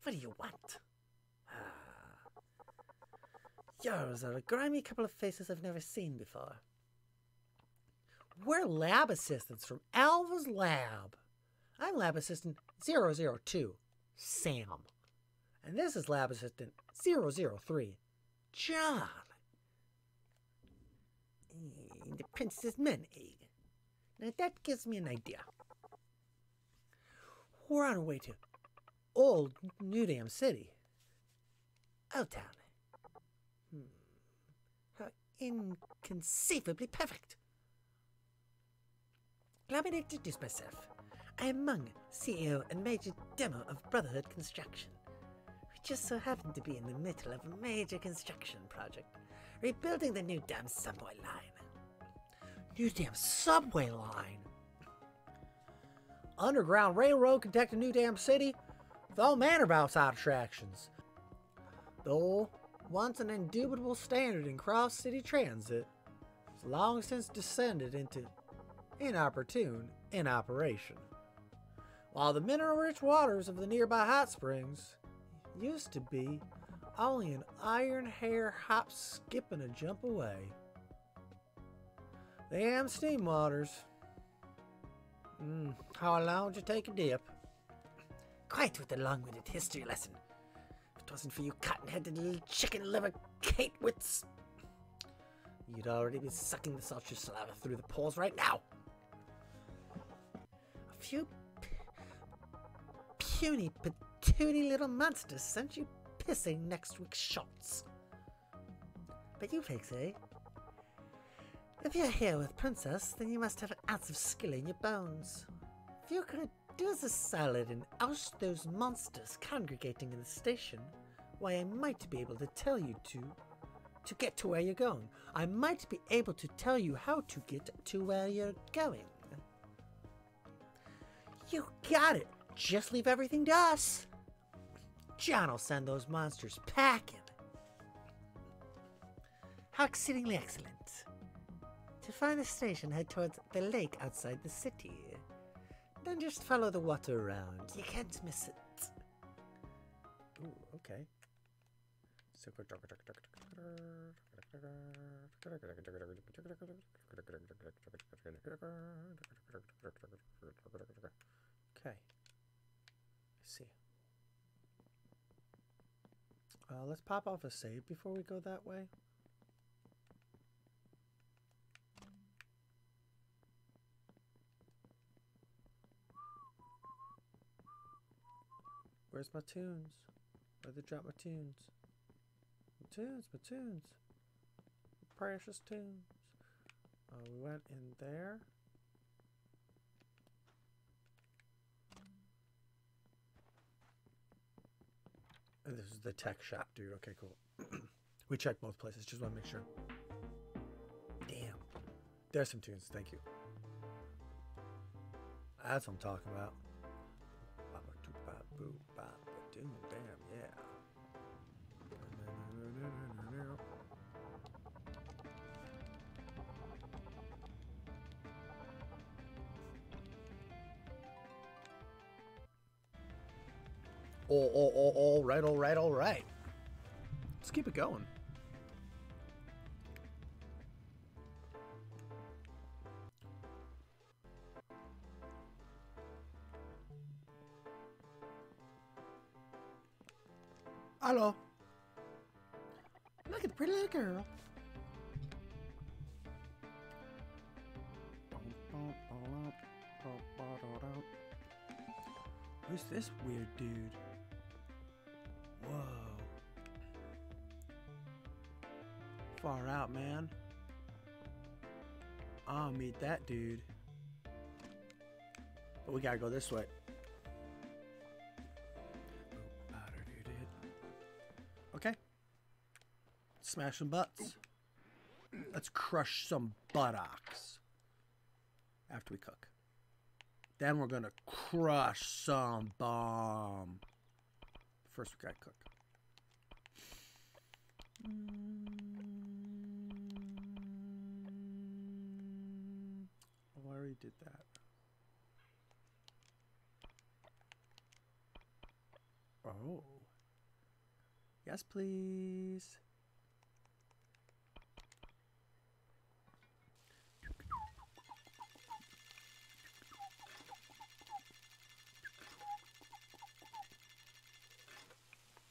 What do you want? Yours are a grimy couple of faces I've never seen before. We're lab assistants from Alva's lab. I'm lab assistant zero zero two, Sam. And this is lab assistant zero zero three, John. And the princess men egg. Now that gives me an idea. We're on our way to Old New Dam City. Old Town. Hmm. How inconceivably perfect. Allow me to introduce myself. I am Mung, C E O and major demo of Brotherhood Construction. We just so happen to be in the middle of a major construction project, rebuilding the New Dam subway line. New Dam subway line? Underground railroad connecting New Dam City with all manner of outside attractions. Though once an indubitable standard in cross-city transit, it's long since descended into inopportune inoperation. While the mineral-rich waters of the nearby hot springs used to be only an iron hair hop, skip, and a jump away. Damn steam waters. Mm, how long did you take a dip? Quite with the long-winded history lesson. If it wasn't for you cotton-headed little chicken liver Kate wits, you'd already be sucking the sultry saliva through the pores right now. A few puny, patooty little monsters sent you pissing next week's shots. But you pigs, eh? If you're here with Princess, then you must have an ounce of skill in your bones. If you could do us a salad and oust those monsters congregating in the station, why I might be able to tell you to... to get to where you're going. I might be able to tell you how to get to where you're going. You got it! Just leave everything to us! John'll send those monsters packing! How exceedingly excellent! To find the station, head towards the lake outside the city. Then just follow the water around. You can't miss it. Ooh, okay. Okay. I see. Uh, let's pop off a save before we go that way. Where's my tunes? Where'd they drop my tunes? My tunes, my tunes. My precious tunes. Uh, we went in there. And this is the tech shop, dude. Okay, cool. We checked both places. Just want to make sure. Damn. There's some tunes. Thank you. That's what I'm talking about. Boo, bop, doom, damn, yeah. Oh, oh, oh, all right, all right, all right. Let's keep it going. Hello. Look at the pretty little girl. Who's this weird dude? Whoa. Far out, man. I'll meet that dude. But we gotta go this way. Smash some butts. Let's crush some buttocks after we cook. Then we're gonna crush some bomb. First, we gotta cook. Mm. I already did that. Oh, yes, please.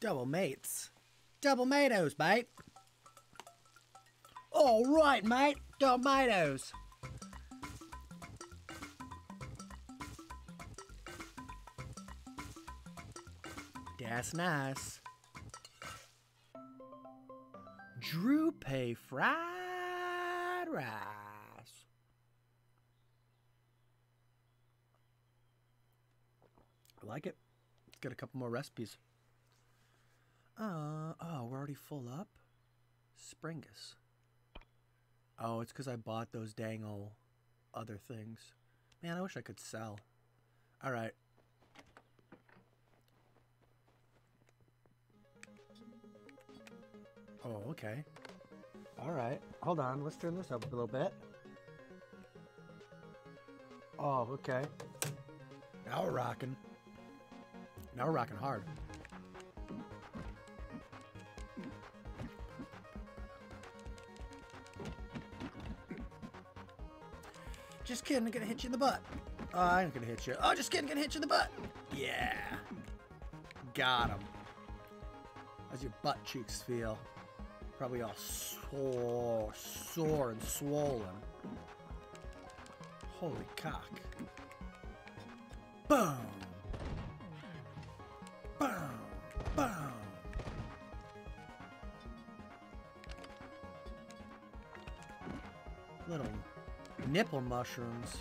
Double mates. Double matoes, mate. All right, mate. Double matoes. That's nice. Drew pay fried rice. I like it. Let's get a couple more recipes. Uh, oh, we're already full up? Springus. Oh, it's because I bought those dang old other things. Man, I wish I could sell. Alright. Oh, okay. Alright. Hold on, let's turn this up a little bit. Oh, okay. Now we're rocking. Now we're rocking hard. Just kidding, I'm gonna hit you in the butt. Oh, I'm gonna hit you. Oh, just kidding, I'm gonna hit you in the butt. Yeah. Got him. How's your butt cheeks feel? Probably all sore, sore and swollen. Holy cock. Boom. Boom. Boom. Little nipple mushrooms.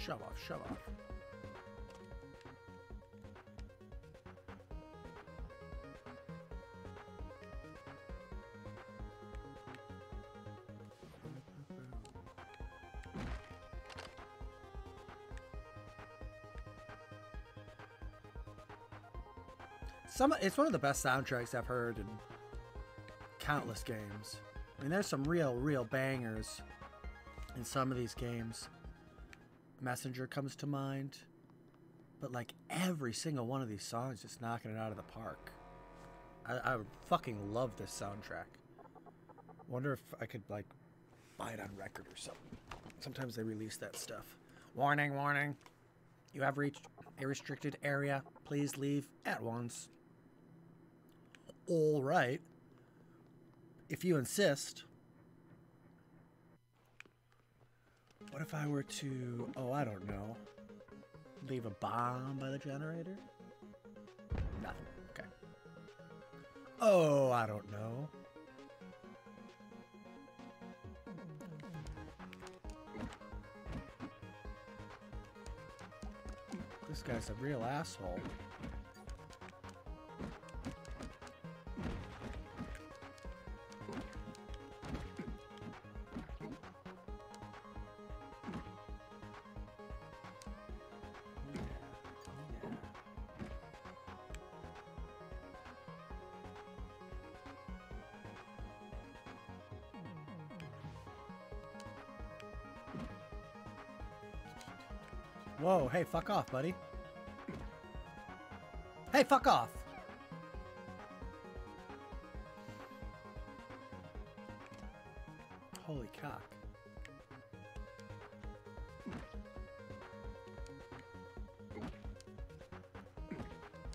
Shove off, shove off. Some, it's one of the best soundtracks I've heard in countless games. I mean, there's some real, real bangers in some of these games. Messenger comes to mind. But, like, every single one of these songs just knocking it out of the park. I, I fucking love this soundtrack. Wonder if I could, like, buy it on record or something. Sometimes they release that stuff. Warning, warning. You have reached a restricted area. Please leave at once. All right. If you insist. What if I were to, oh, I don't know, leave a bomb by the generator? Nothing. Okay. Oh, I don't know. This guy's a real asshole. Whoa, hey, fuck off, buddy. Hey, fuck off. Holy cock.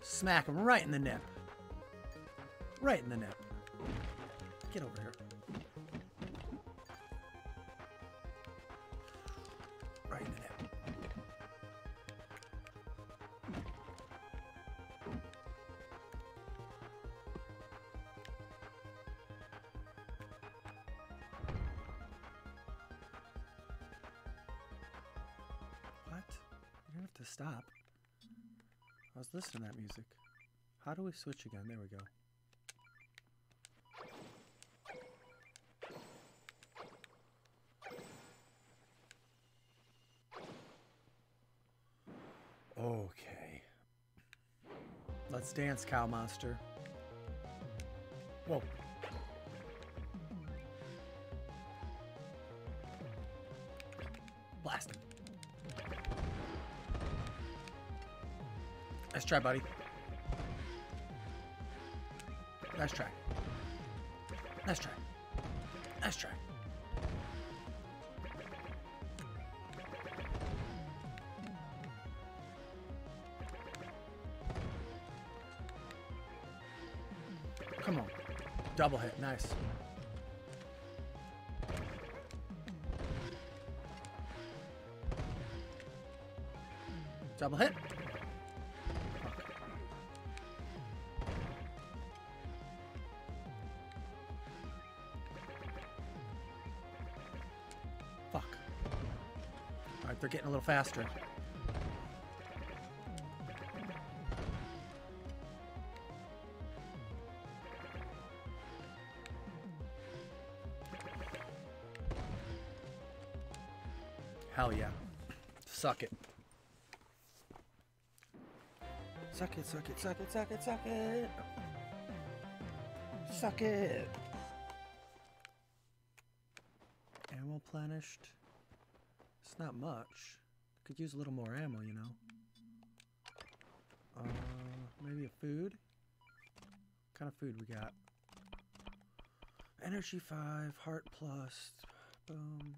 Smack him right in the nip. Right in the nip. Get over here. Right in the nip. Stop. I was listening to that music. How do we switch again? There we go. Okay. Let's dance, cow monster. Whoa. Blast him. Nice try, buddy. Nice try. Nice try. Nice try. Come on. Double hit. Nice. Double hit. They're getting a little faster. Hell yeah. Suck it. Suck it, suck it, suck it, suck it, suck it. Suck it. Ammo replenished. It's not much. Could use a little more ammo, you know. Uh, maybe a food? What kind of food we got? Energy five, heart plus, boom.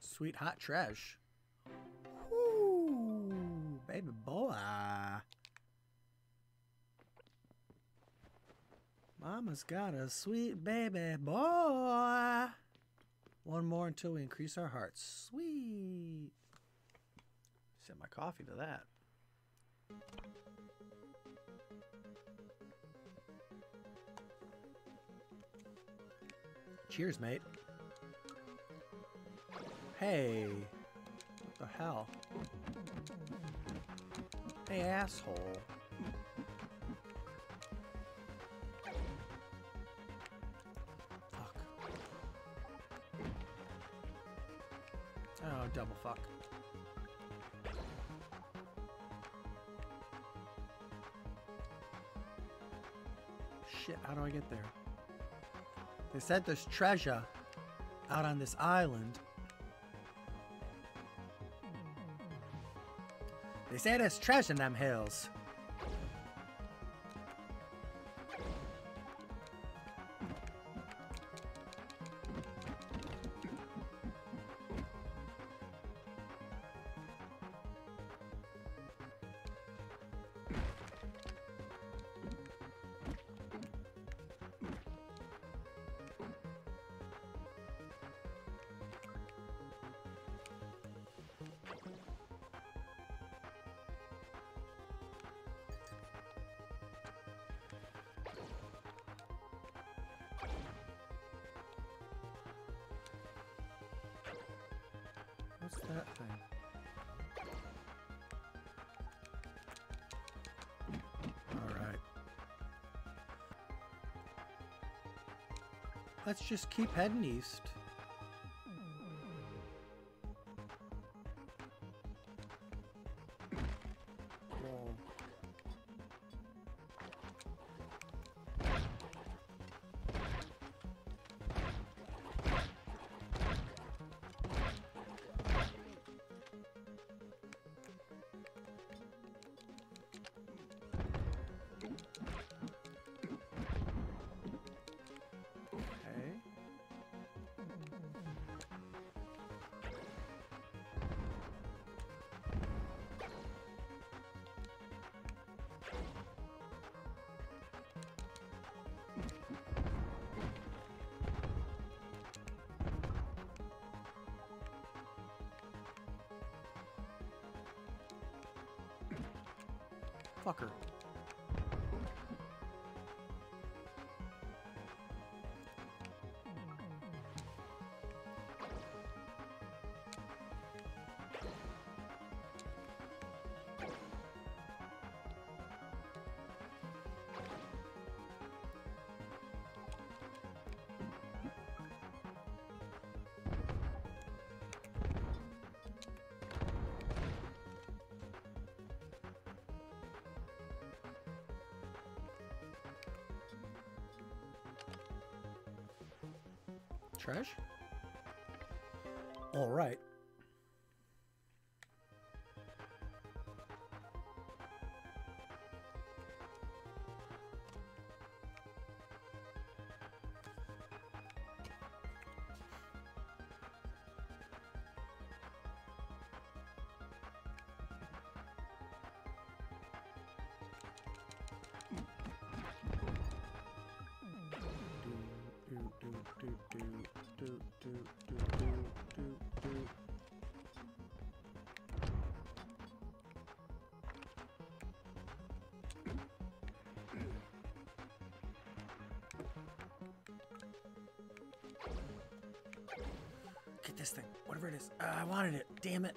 Sweet hot trash. Woo, baby boy. Mama's got a sweet baby boy. One more until we increase our hearts. Sweet. Set my coffee to that. Cheers, mate. Hey. What the hell? Hey, asshole. Fuck. Oh, double fuck. Shit, how do I get there? They said there's treasure out on this island. They said there's treasure in them hills. What's that thing? Alright. Let's just keep heading east. Fucker. Trash? All right. Get this thing, whatever it is. Uh, I wanted it. Damn it.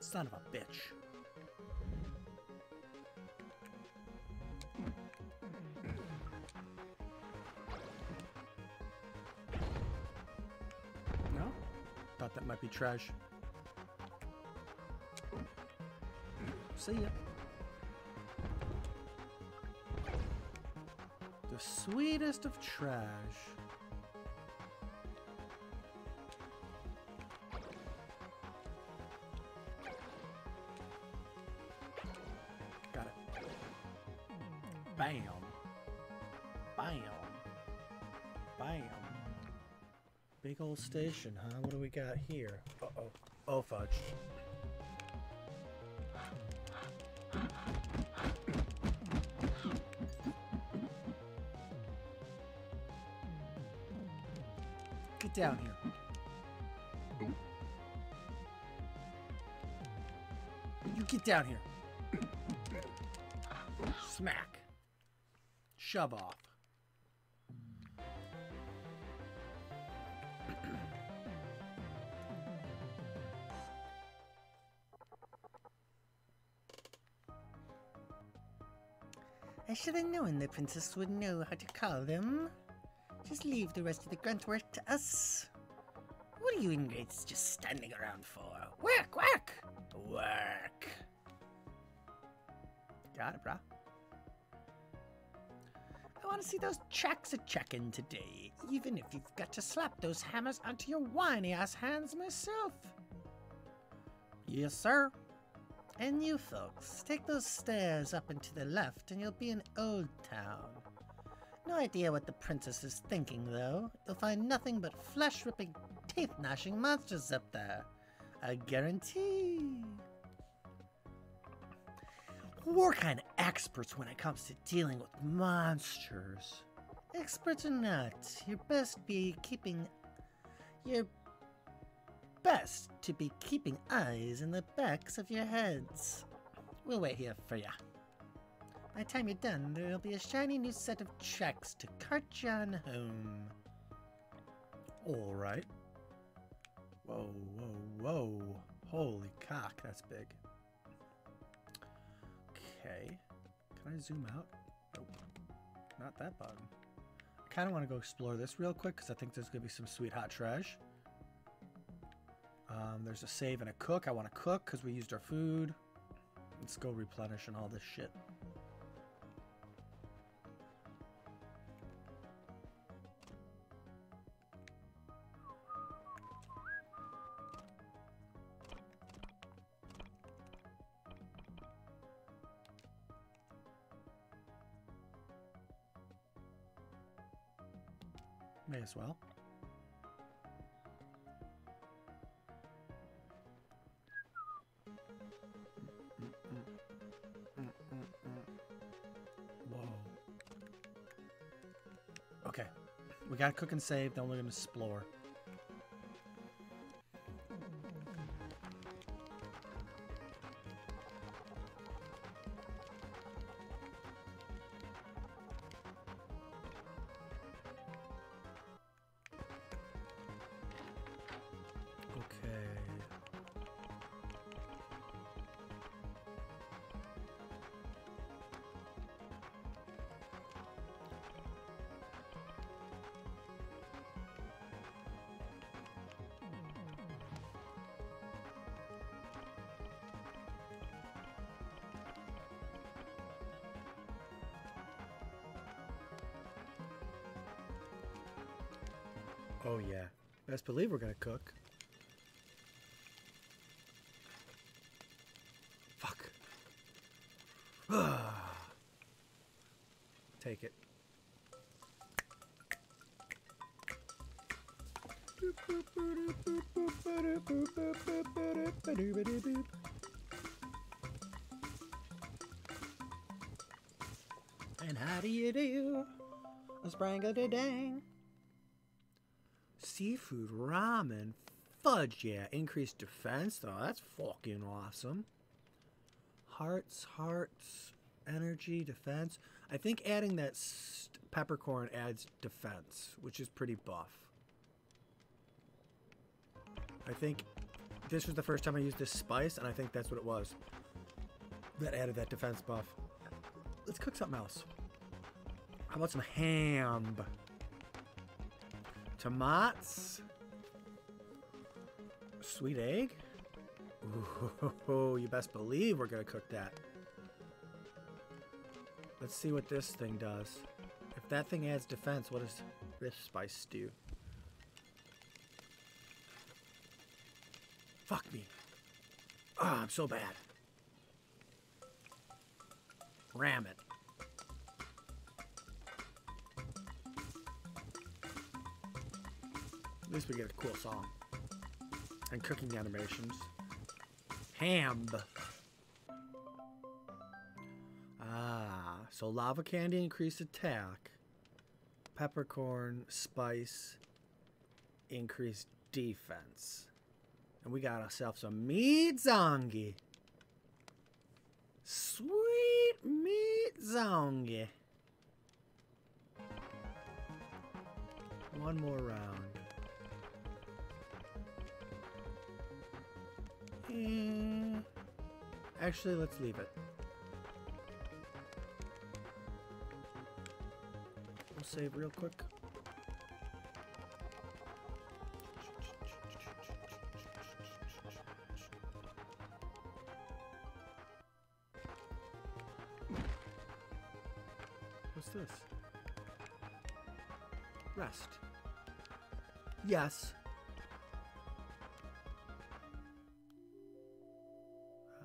Son of a bitch. That might be trash. See ya. The sweetest of trash. Bam. Bam. Bam. Big old station, huh? What do we got here? Uh-oh. Oh, fudge. Get down here. You get down here. Smack. Shove off. I should have known the princess would know how to call them. Just leave the rest of the grunt work to us. What are you ingrates just standing around for? Work, work! Work! Got it, brah. I want to see those tracks a-checkin' today, even if you've got to slap those hammers onto your whiny-ass hands myself. Yes, sir. And you folks, take those stairs up and to the left and you'll be in Old Town. No idea what the princess is thinking though. You'll find nothing but flesh-ripping, teeth-gnashing monsters up there. I guarantee. We're kind of experts when it comes to dealing with monsters. Experts or not, your best be keeping... your... best to be keeping eyes in the backs of your heads. We'll wait here for ya. By the time you're done, there'll be a shiny new set of tracks to cart you on home. Alright. Whoa, whoa, whoa. Holy cock, that's big. Okay. Can I zoom out? Nope. Not that button. I kind of want to go explore this real quick because I think there's going to be some sweet hot trash. Um, there's a save and a cook. I want to cook because we used our food. Let's go replenish and all this shit. May as well. Okay, we gotta cook and save, then we're gonna explore. Okay. Oh yeah, best believe we're gonna cook. Fuck. Take it. And how do you do? A sprangle da dang. Seafood, ramen, fudge, yeah. Increased defense, though. That's fucking awesome. Hearts, hearts, energy, defense. I think adding that st peppercorn adds defense, which is pretty buff. I think this was the first time I used this spice, and I think that's what it was. That added that defense buff. Let's cook something else. How about some ham? Tomats, sweet egg. Ooh, you best believe we're gonna cook that. Let's see what this thing does. If that thing adds defense, what does this spice do? Fuck me. Ah, oh, I'm so bad. Ram it. least we get a cool song. And cooking animations. Ham. Ah, so lava candy increased attack. Peppercorn, spice, increased defense. And we got ourselves some meat zongi. Sweet meat zongi. One more round. Mm. Actually, let's leave it. We'll save real quick. What's this? Rest. Yes. Uh,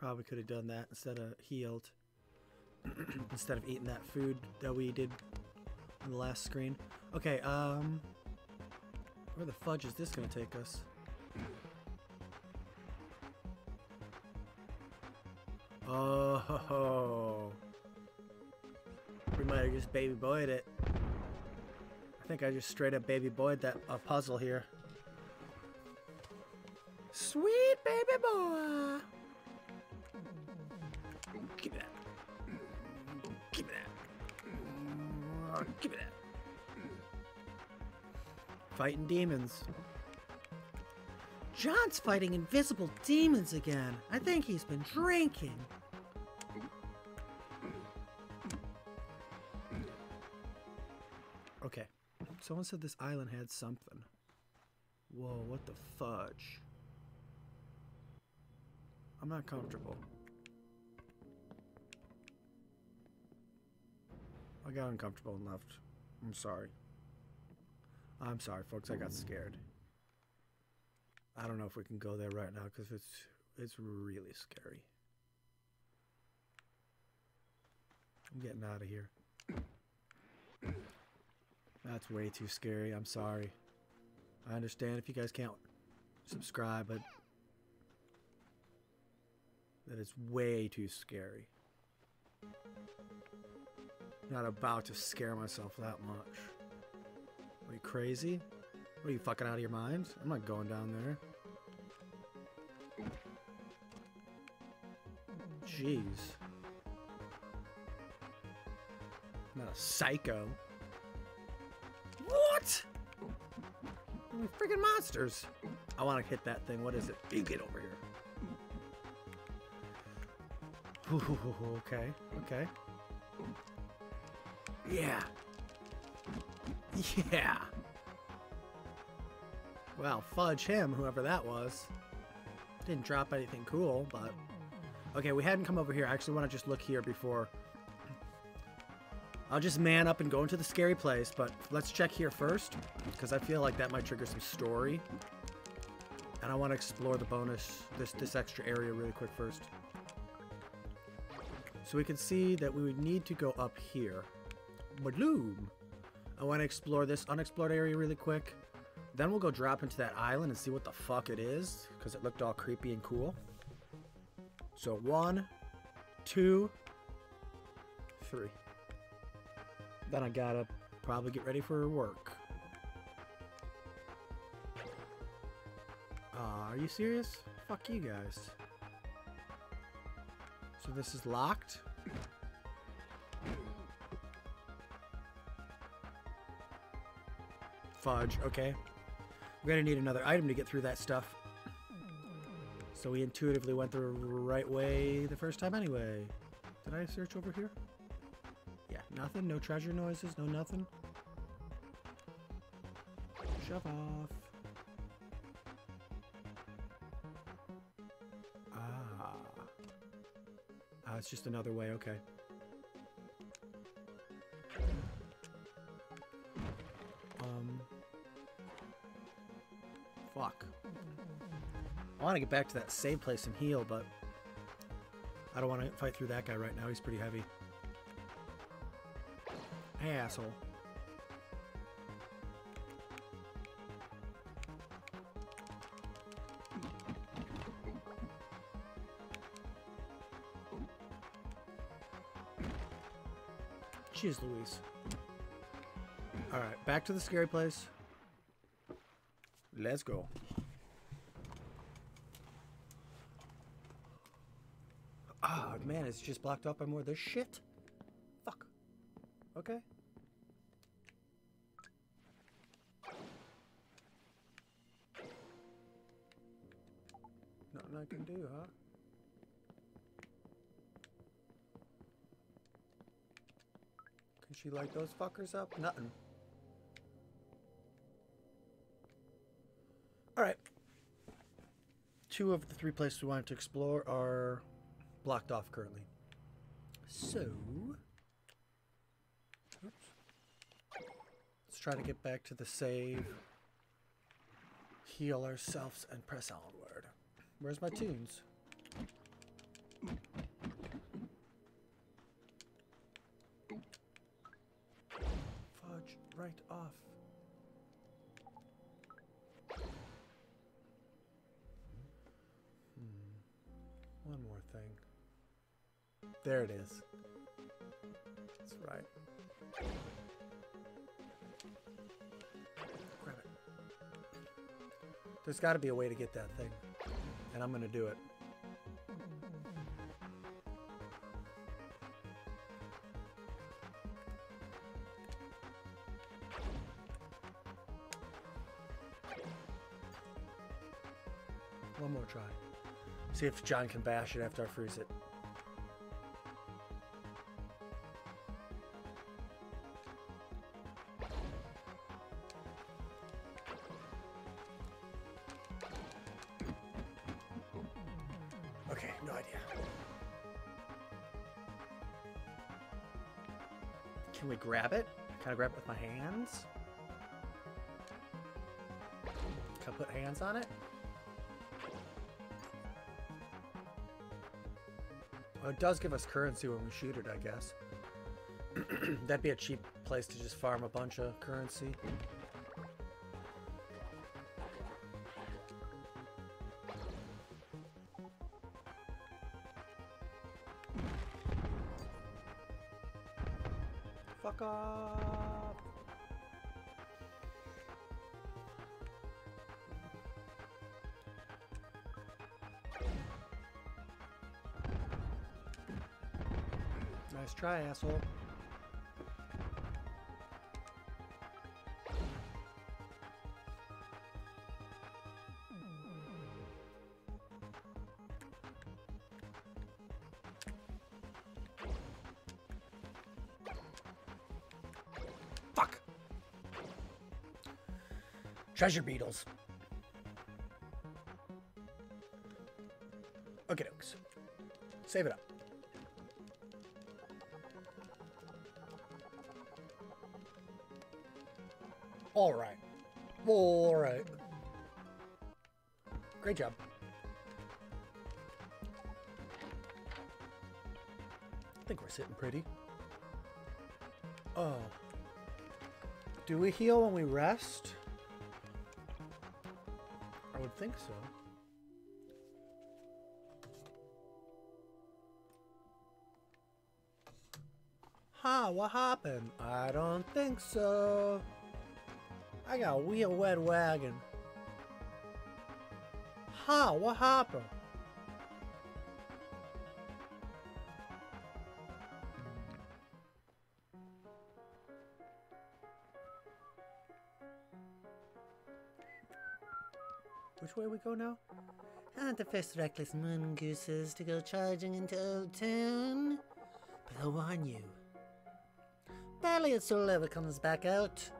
probably could have done that instead of healed. Instead of eating that food that we did on the last screen. Okay, um... where the fudge is this gonna take us? Oh, ho, ho. We might have just baby boyed it. I think I just straight up baby boyed that uh, puzzle here. Sweet baby boy! Give me that. Give me that. Give me that. Fighting demons. John's fighting invisible demons again. I think he's been drinking. Okay. Someone said this island had something. Whoa, what the fudge? I'm not comfortable. I got uncomfortable and left. I'm sorry. I'm sorry, folks. I got scared. I don't know if we can go there right now because it's it's really scary. I'm getting out of here. That's way too scary. I'm sorry. I understand if you guys can't subscribe, but that is way too scary. I'm not about to scare myself that much. Are you crazy? Are you fucking out of your mind? I'm not going down there. Jeez. I'm not a psycho. What? They're freaking monsters. I want to hit that thing. What is it? You get over here. Ooh, okay, okay. Yeah. Yeah. Well, fudge him, whoever that was. Didn't drop anything cool, but... Okay, we hadn't come over here. I actually want to just look here before... I'll just man up and go into the scary place, but let's check here first, because I feel like that might trigger some story. And I want to explore the bonus, this, this extra area really quick first. So we can see that we would need to go up here. Bloom. I want to explore this unexplored area really quick. Then we'll go drop into that island and see what the fuck it is, because it looked all creepy and cool. So one, two, three. Then I gotta probably get ready for work. Uh, are you serious? Fuck you guys. So this is locked. Fudge, okay. We're gonna need another item to get through that stuff. So we intuitively went the right way the first time anyway. Did I search over here? Nothing, no treasure noises, no nothing. Shove off. Ah. Ah, it's just another way, okay. Um. Fuck. I want to get back to that save place and heal, but I don't want to fight through that guy right now. He's pretty heavy. Hey, asshole. Jeez Louise. Alright, back to the scary place. Let's go. Oh, man, it's just blocked off by more of this shit. Fuck. Okay. Nothing I can do, huh? Can she light those fuckers up? Nothing. Alright. Two of the three places we wanted to explore are blocked off currently. So, oops. Let's try to get back to the save, heal ourselves, and press onward. Where's my tunes? Fudge right off. Hmm. One more thing. There it is. That's right. Grab it. There's got to be a way to get that thing. And I'm going to do it. One more try. See if John can bash it after I freeze it. Grab it. Can I grab it with my hands? Can I put hands on it? Well, it does give us currency when we shoot it, I guess. That'd be a cheap place to just farm a bunch of currency. Nice try, asshole. Fuck. Treasure beetles. Okay, dokes. Save it up. All right, all right. Great job. I think we're sitting pretty. Oh, do we heal when we rest? I would think so. Ha! What happened? I don't think so. I got a wheel wet wagon. Ha, what happened? Which way we go now? Aren't the first reckless mongooses to go charging into Old Town? But I warn you, barely a soul ever comes back out.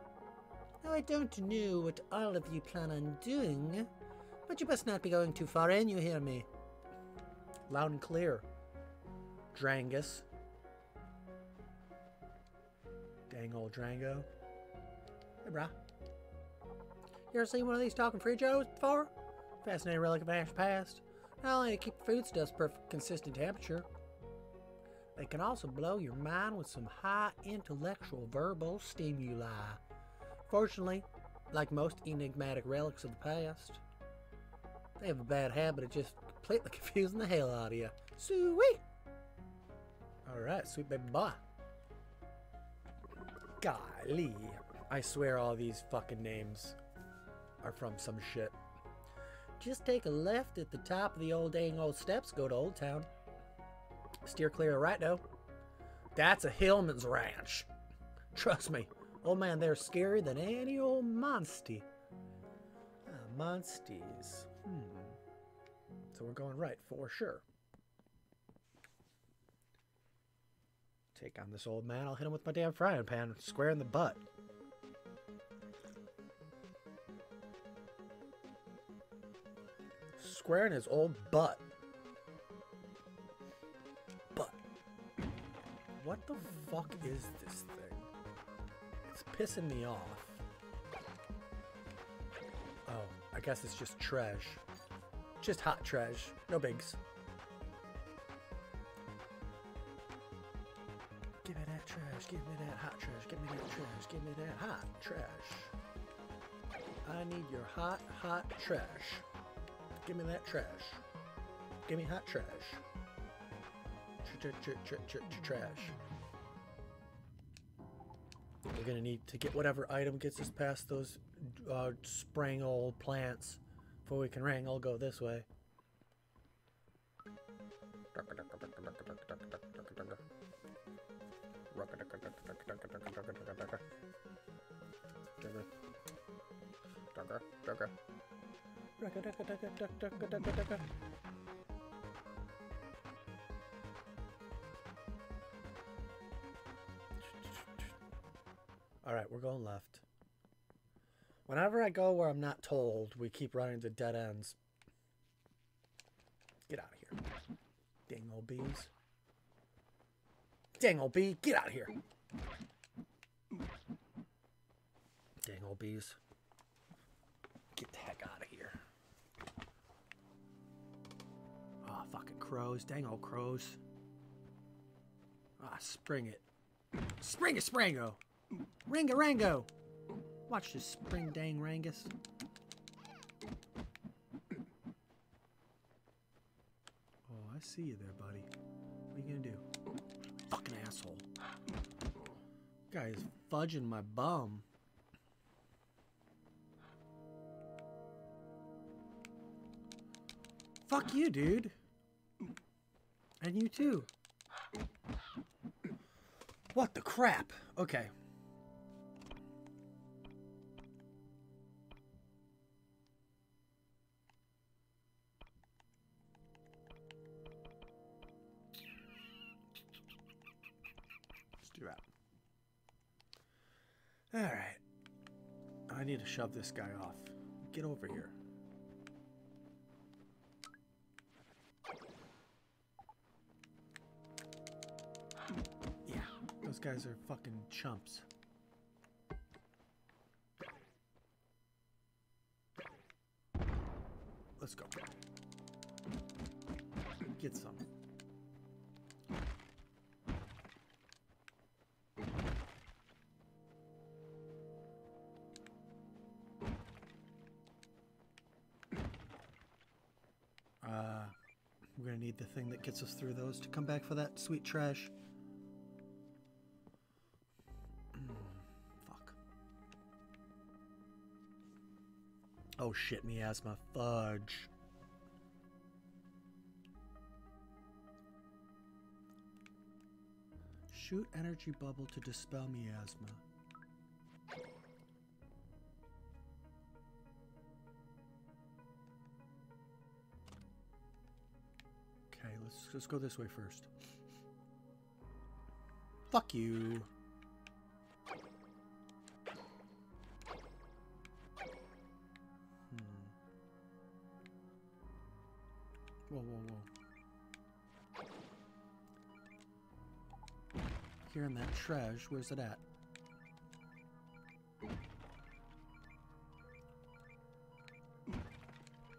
I don't know what all of you plan on doing, but you must not be going too far in, you hear me? Loud and clear. Drangus. Dang old Drango. Hey, brah. You ever seen one of these talking free joes before? Fascinating relic of ash past. Not only to keep foodstuffs perfect consistent temperature, they can also blow your mind with some high intellectual verbal stimuli. Fortunately, like most enigmatic relics of the past, they have a bad habit of just completely confusing the hell out of you. Sweet! Alright, sweet baby boy. Golly. I swear all these fucking names are from some shit. Just take a left at the top of the old dang old steps. Go to Old Town. Steer clear of right now. That's a Hillman's ranch. Trust me. Old man, they're scarier than any old monstie. Ah, monsties. Hmm. So we're going right for sure. Take on this old man. I'll hit him with my damn frying pan. Square in the butt. Square in his old butt. Butt. What the fuck is this thing? It's pissing me off. Oh, I guess it's just trash. Just hot trash. No bigs. Give me that trash, give me that hot trash, give me that trash, give me that hot trash. I need your hot, hot trash. Give me that trash. Give me hot trash. Trash. We're gonna need to get whatever item gets us past those uh, sprang old plants before we can wrangle. I'll go this way. All right, we're going left. Whenever I go where I'm not told, we keep running to dead ends. Get out of here. Dang old bees. Dang old bee, get out of here. Dang old bees. Get the heck out of here. Ah, oh, fucking crows. Dang old crows. Ah, oh, spring it. Spring it, sprango. Ringa, rango. Watch this spring dang rangus. Oh, I see you there, buddy. What are you gonna do? Fucking asshole. Guy is fudging my bum. Fuck you, dude. And you too. What the crap? Okay. Let's do that. Alright. I need to shove this guy off. Get over here. Those guys are fucking chumps. Let's go. Get some. Uh, we're gonna need the thing that gets us through those to come back for that sweet trash. Oh shit, miasma fudge. Shoot energy bubble to dispel miasma. Okay, let's let's go this way first. Fuck you. Whoa, whoa, whoa. Here in that trash, where's it at?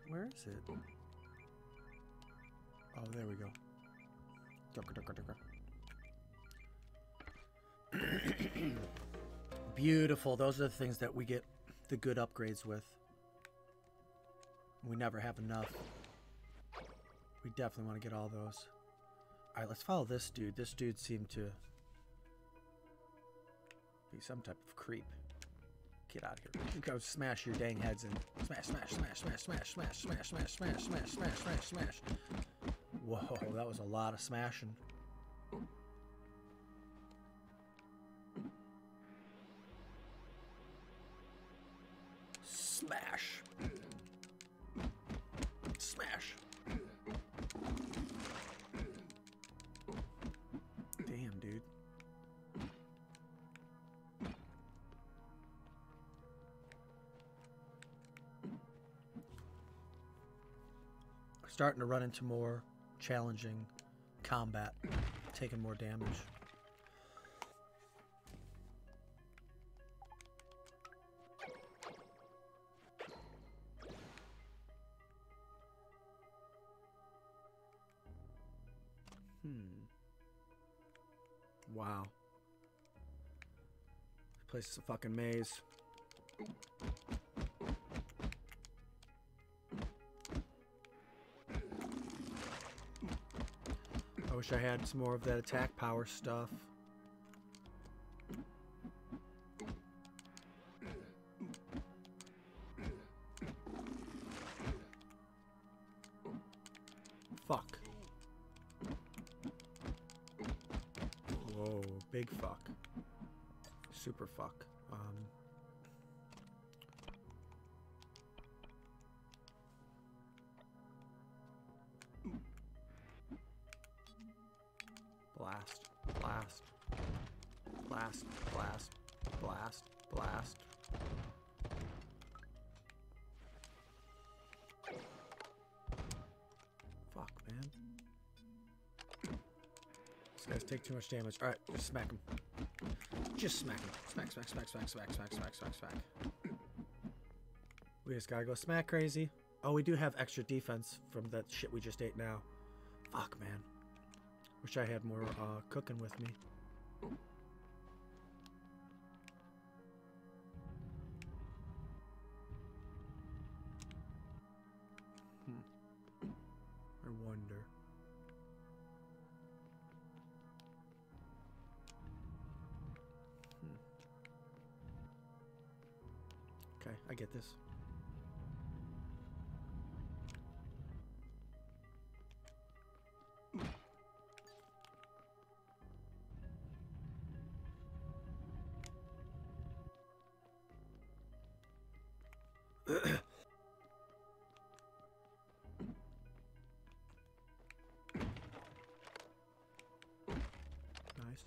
Where is it? Oh, there we go. Beautiful. Those are the things that we get the good upgrades with. We never have enough. We definitely want to get all those. Alright, let's follow this dude. This dude seemed to... Be some type of creep. Get out of here. Go smash your dang heads in. Smash, smash, smash, smash, smash, smash, smash, smash, smash, smash, smash, smash, smash. Whoa, that was a lot of smashing. Smash. Smash. Damn, dude. Starting to run into more challenging combat, taking more damage. Hmm. Wow. This place is a fucking maze. I wish I had some more of that attack power stuff. Fuck. Whoa, big fuck. Super fuck. Um... Blast, blast, blast, blast, blast, blast. Fuck, man. These guys take too much damage. Alright, just smack him. Just smack him. Smack, smack, smack, smack, smack, smack, smack, smack, smack. We just gotta go smack crazy. Oh, we do have extra defense from that shit we just ate now. Fuck, man. Wish I had more uh, cooking with me. Hmm. I wonder. Hmm. Okay, I get this. Nice.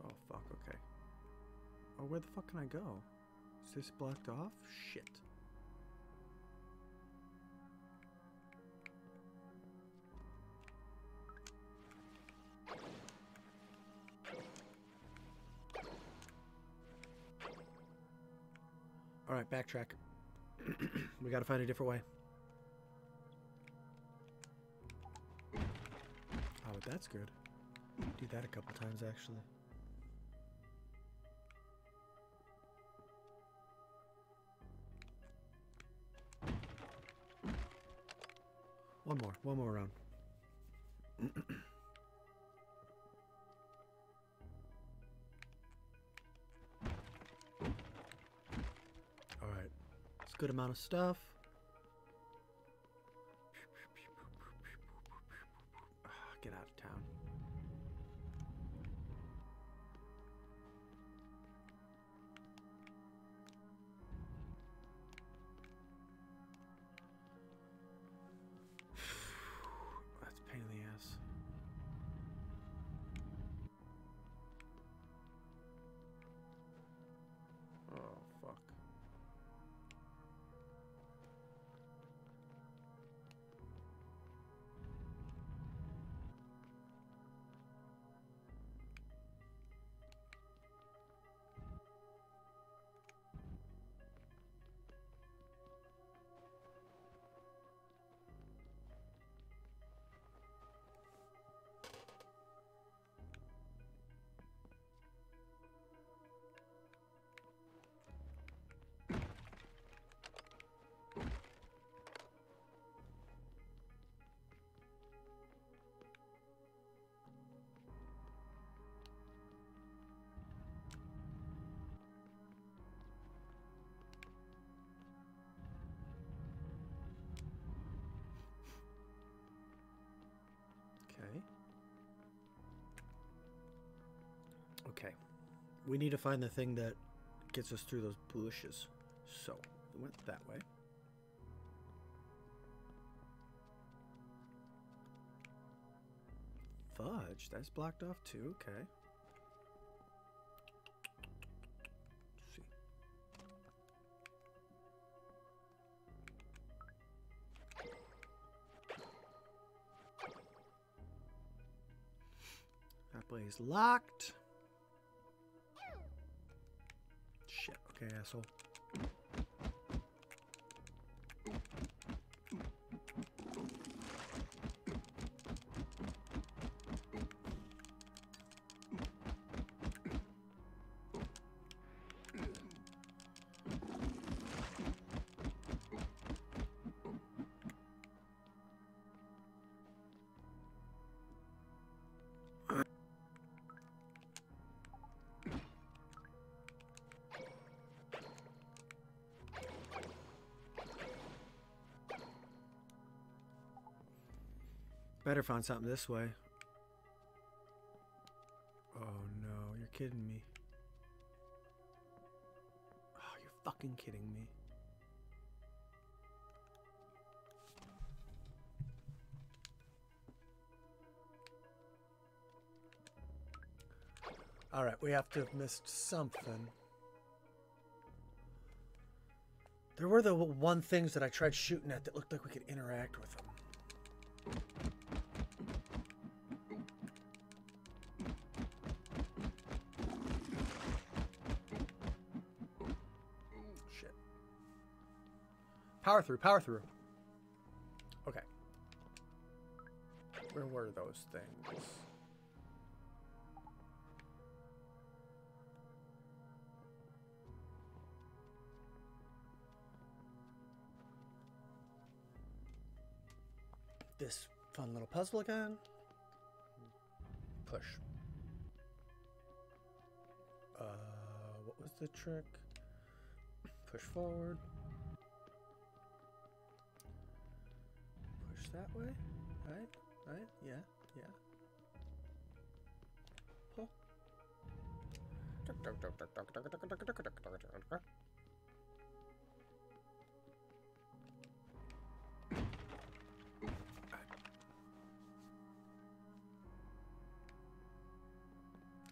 Oh, fuck, okay. Oh, where the fuck can I go? Is this blocked off? Shit. Alright, backtrack. We gotta find a different way. Oh, but that's good. Do that a couple times, actually. One more. One more round. Alright. It's a good amount of stuff. Get out of town. That's a pain in the ass. Oh, fuck. we need to find the thing that gets us through those bushes. So, we went that way. Fudge, that's blocked off too, okay. Let's see. That place is locked. Shit, okay, asshole. Better find something this way. Oh no, you're kidding me. Oh, you're fucking kidding me. Alright, we have to have missed something. There were the one things that I tried shooting at that looked like we could interact with them. Power through, power through. Okay. Where were those things? This fun little puzzle again. Push. Uh, what was the trick? Push forward. That way, right, right, yeah, yeah. Pull.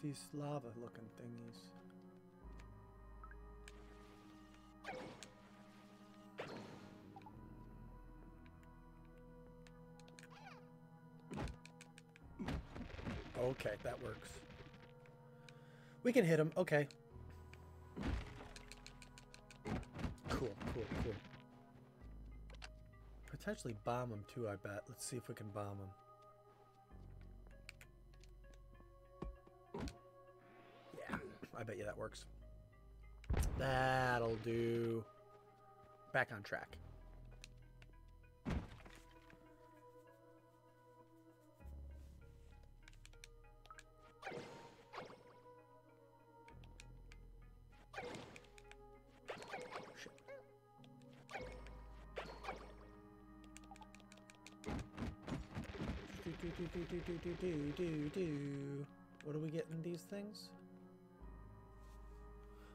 These lava-looking thingies. Okay, that works. We can hit him. Okay. Cool, cool, cool. Potentially bomb him too, I bet. Let's see if we can bomb him. Yeah, I bet you that works. That'll do. Back on track. Do, do, do, do. What do we get in these things?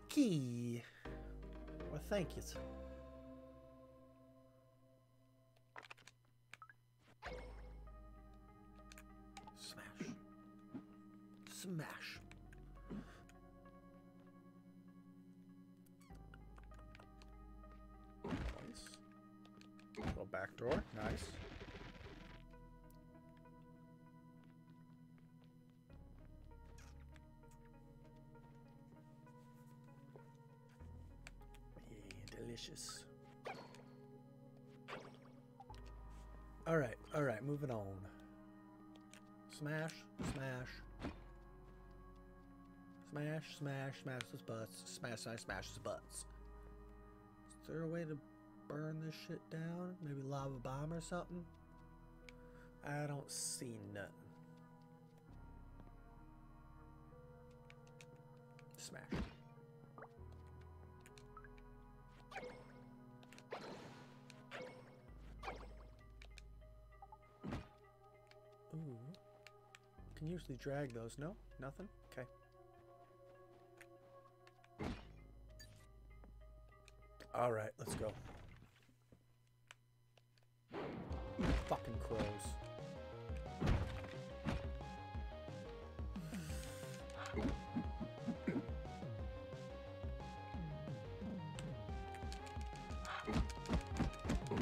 Key. Well, thank you. Smash. Smash. Nice. Little back door. Nice. All right, all right, moving on. Smash, smash. Smash, smash, smash his butts. Smash, smash, smash his butts. Is there a way to burn this shit down? Maybe lava bomb or something? I don't see nothing. Smash. Usually drag those. No? Nothing? Okay. All right, let's go. Fucking crows.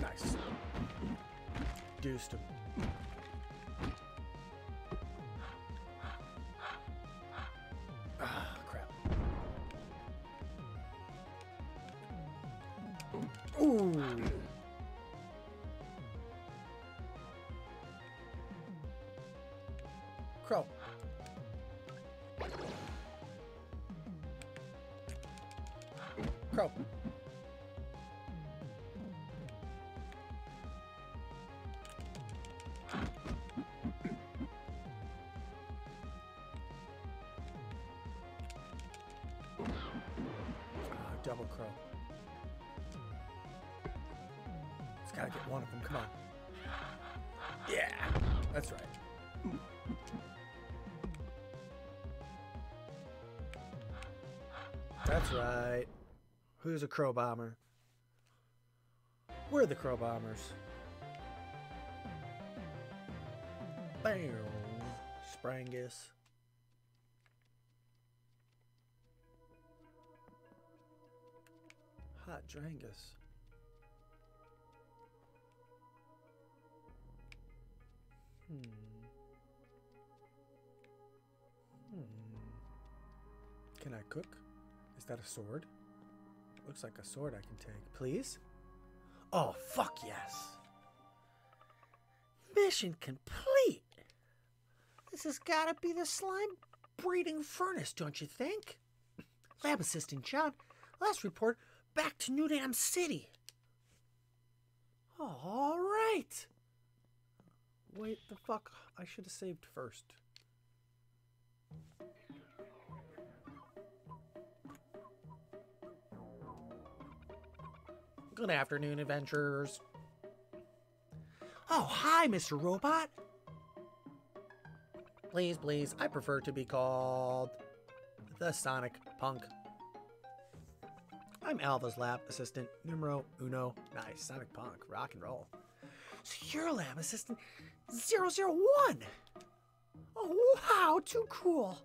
Nice. Deuced him. Crow. Crow. Double crow. Just gotta get one of them. Come on. Yeah, that's right. That's right. Who's a crow bomber? We're the crow bombers. Bam! Sprangus. Hot Drangus. Hmm. Hmm. Can I cook? Is that a sword? It looks like a sword I can take. Please? Oh, fuck yes! Mission complete! This has gotta be the slime breeding furnace, don't you think? Lab assistant John, last report, back to New Dam City. Alright! Wait the fuck, I should have saved first. Good afternoon, adventurers. Oh, hi, Mister Robot. Please, please, I prefer to be called the Sonic Punk. I'm Alva's lab assistant, numero uno. Nice, Sonic Punk, rock and roll. So you're lab assistant zero zero one. Oh, wow, too cool.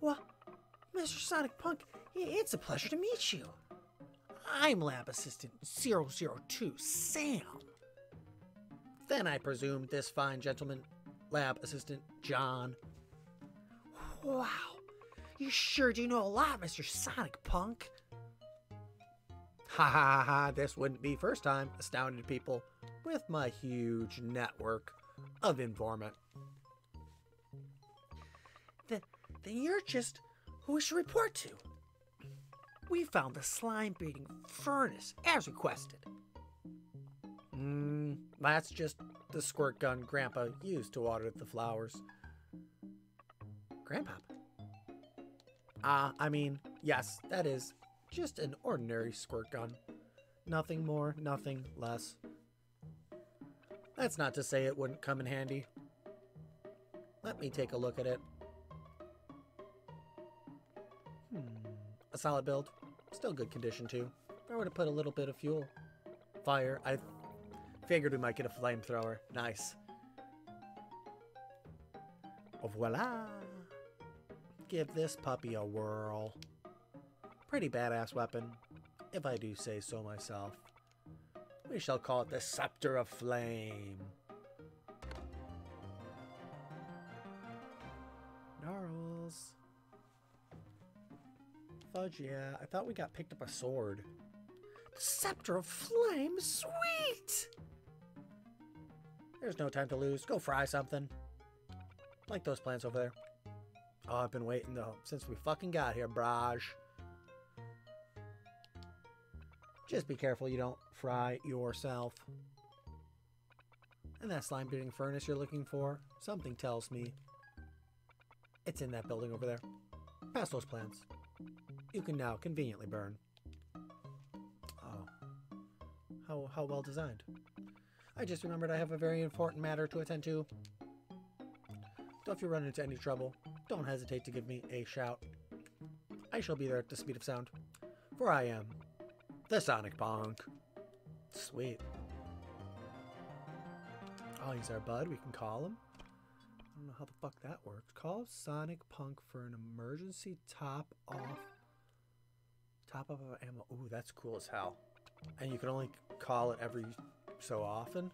Well, Mister Sonic Punk, it's a pleasure to meet you. I'm lab assistant zero zero two, Sam. Then I presumed this fine gentleman, lab assistant John. Wow, you sure do know a lot, Mister Sonic Punk. Ha ha ha, this wouldn't be first time astounded people with my huge network of informant. Then, then you're just who we should report to. We found the slime breeding furnace, as requested. Mmm, that's just the squirt gun Grandpa used to water the flowers. Grandpa? Ah, uh, I mean, yes, that is just an ordinary squirt gun. Nothing more, nothing less. That's not to say it wouldn't come in handy. Let me take a look at it. Hmm, a solid build. Still good condition, too. I would have put a little bit of fuel. Fire. I figured we might get a flamethrower. Nice. Voila! Give this puppy a whirl. Pretty badass weapon, if I do say so myself. We shall call it the Scepter of Flame. Gnarls. Fudge, yeah. I thought we got picked up a sword. The Scepter of Flame? Sweet! There's no time to lose. Go fry something. Like those plants over there. Oh, I've been waiting, though, since we fucking got here, braj. Just be careful you don't fry yourself. And that slime breeding furnace you're looking for? Something tells me it's in that building over there. Past those plants. You can now conveniently burn. Oh. How, how well designed. I just remembered I have a very important matter to attend to. So if you run into any trouble, don't hesitate to give me a shout. I shall be there at the speed of sound. For I am The Sonic Punk. Sweet. Oh, he's our bud. We can call him. I don't know how the fuck that works. Call Sonic Punk for an emergency top off. Top off of ammo. Ooh, that's cool as hell. And you can only call it every so often.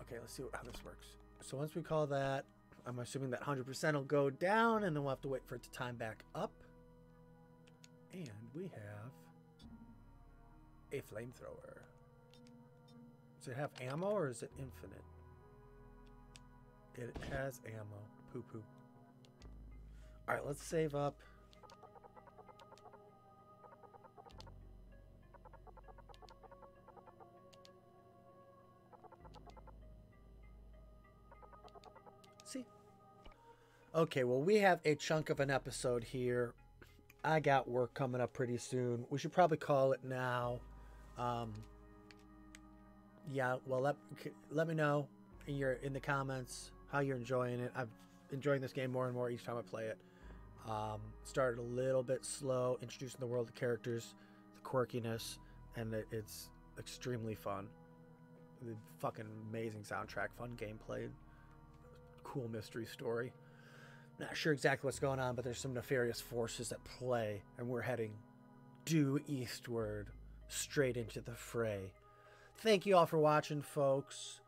Okay, let's see what, how this works. So once we call that, I'm assuming that one hundred percent will go down, and then we'll have to wait for it to time back up. And we have a flamethrower. Does it have ammo, or is it infinite? It has ammo. Poo-poo. Alright, let's save up. See? Okay, well, we have a chunk of an episode here. I got work coming up pretty soon. We should probably call it now. Um... Yeah, well, let, let me know in, your, in the comments how you're enjoying it. I'm enjoying this game more and more each time I play it. Um, started a little bit slow, introducing the world to characters, the quirkiness, and it, it's extremely fun. The fucking amazing soundtrack, fun gameplay, cool mystery story. Not sure exactly what's going on, but there's some nefarious forces at play, and we're heading due eastward, straight into the fray. Thank you all for watching, folks.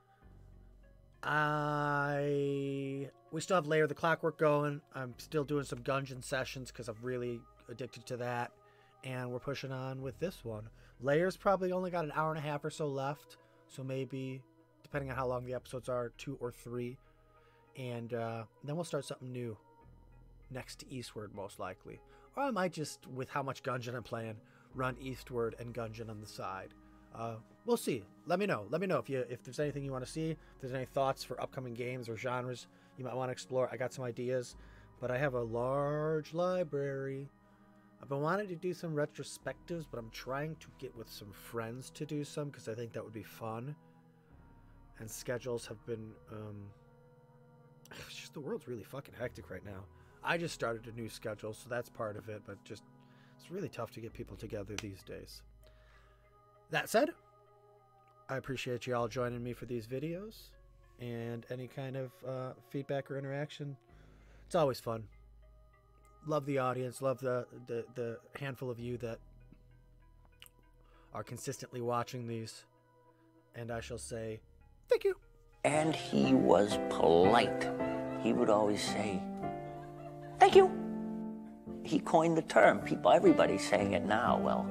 I we still have Layer the Clockwork going. I'm still doing some Gungeon sessions because I'm really addicted to that. And we're pushing on with this one. Layer's probably only got an hour and a half or so left. So maybe, depending on how long the episodes are, two or three. And uh, then we'll start something new next to Eastward, most likely. Or I might just, with how much Gungeon I'm playing, run Eastward and Gungeon on the side. Uh, we'll see. Let me know. Let me know if you if there's anything you want to see. If there's any thoughts for upcoming games or genres you might want to explore. I got some ideas, but I have a large library. I've been wanting to do some retrospectives, but I'm trying to get with some friends to do some because I think that would be fun. And schedules have been... Um, it's just the world's really fucking hectic right now. I just started a new schedule, so that's part of it, but just it's really tough to get people together these days. That said, I appreciate you all joining me for these videos and any kind of uh, feedback or interaction. It's always fun. Love the audience. Love the, the, the handful of you that are consistently watching these. And I shall say, thank you. And he was polite. He would always say, thank you. He coined the term. People, everybody's saying it now. Well...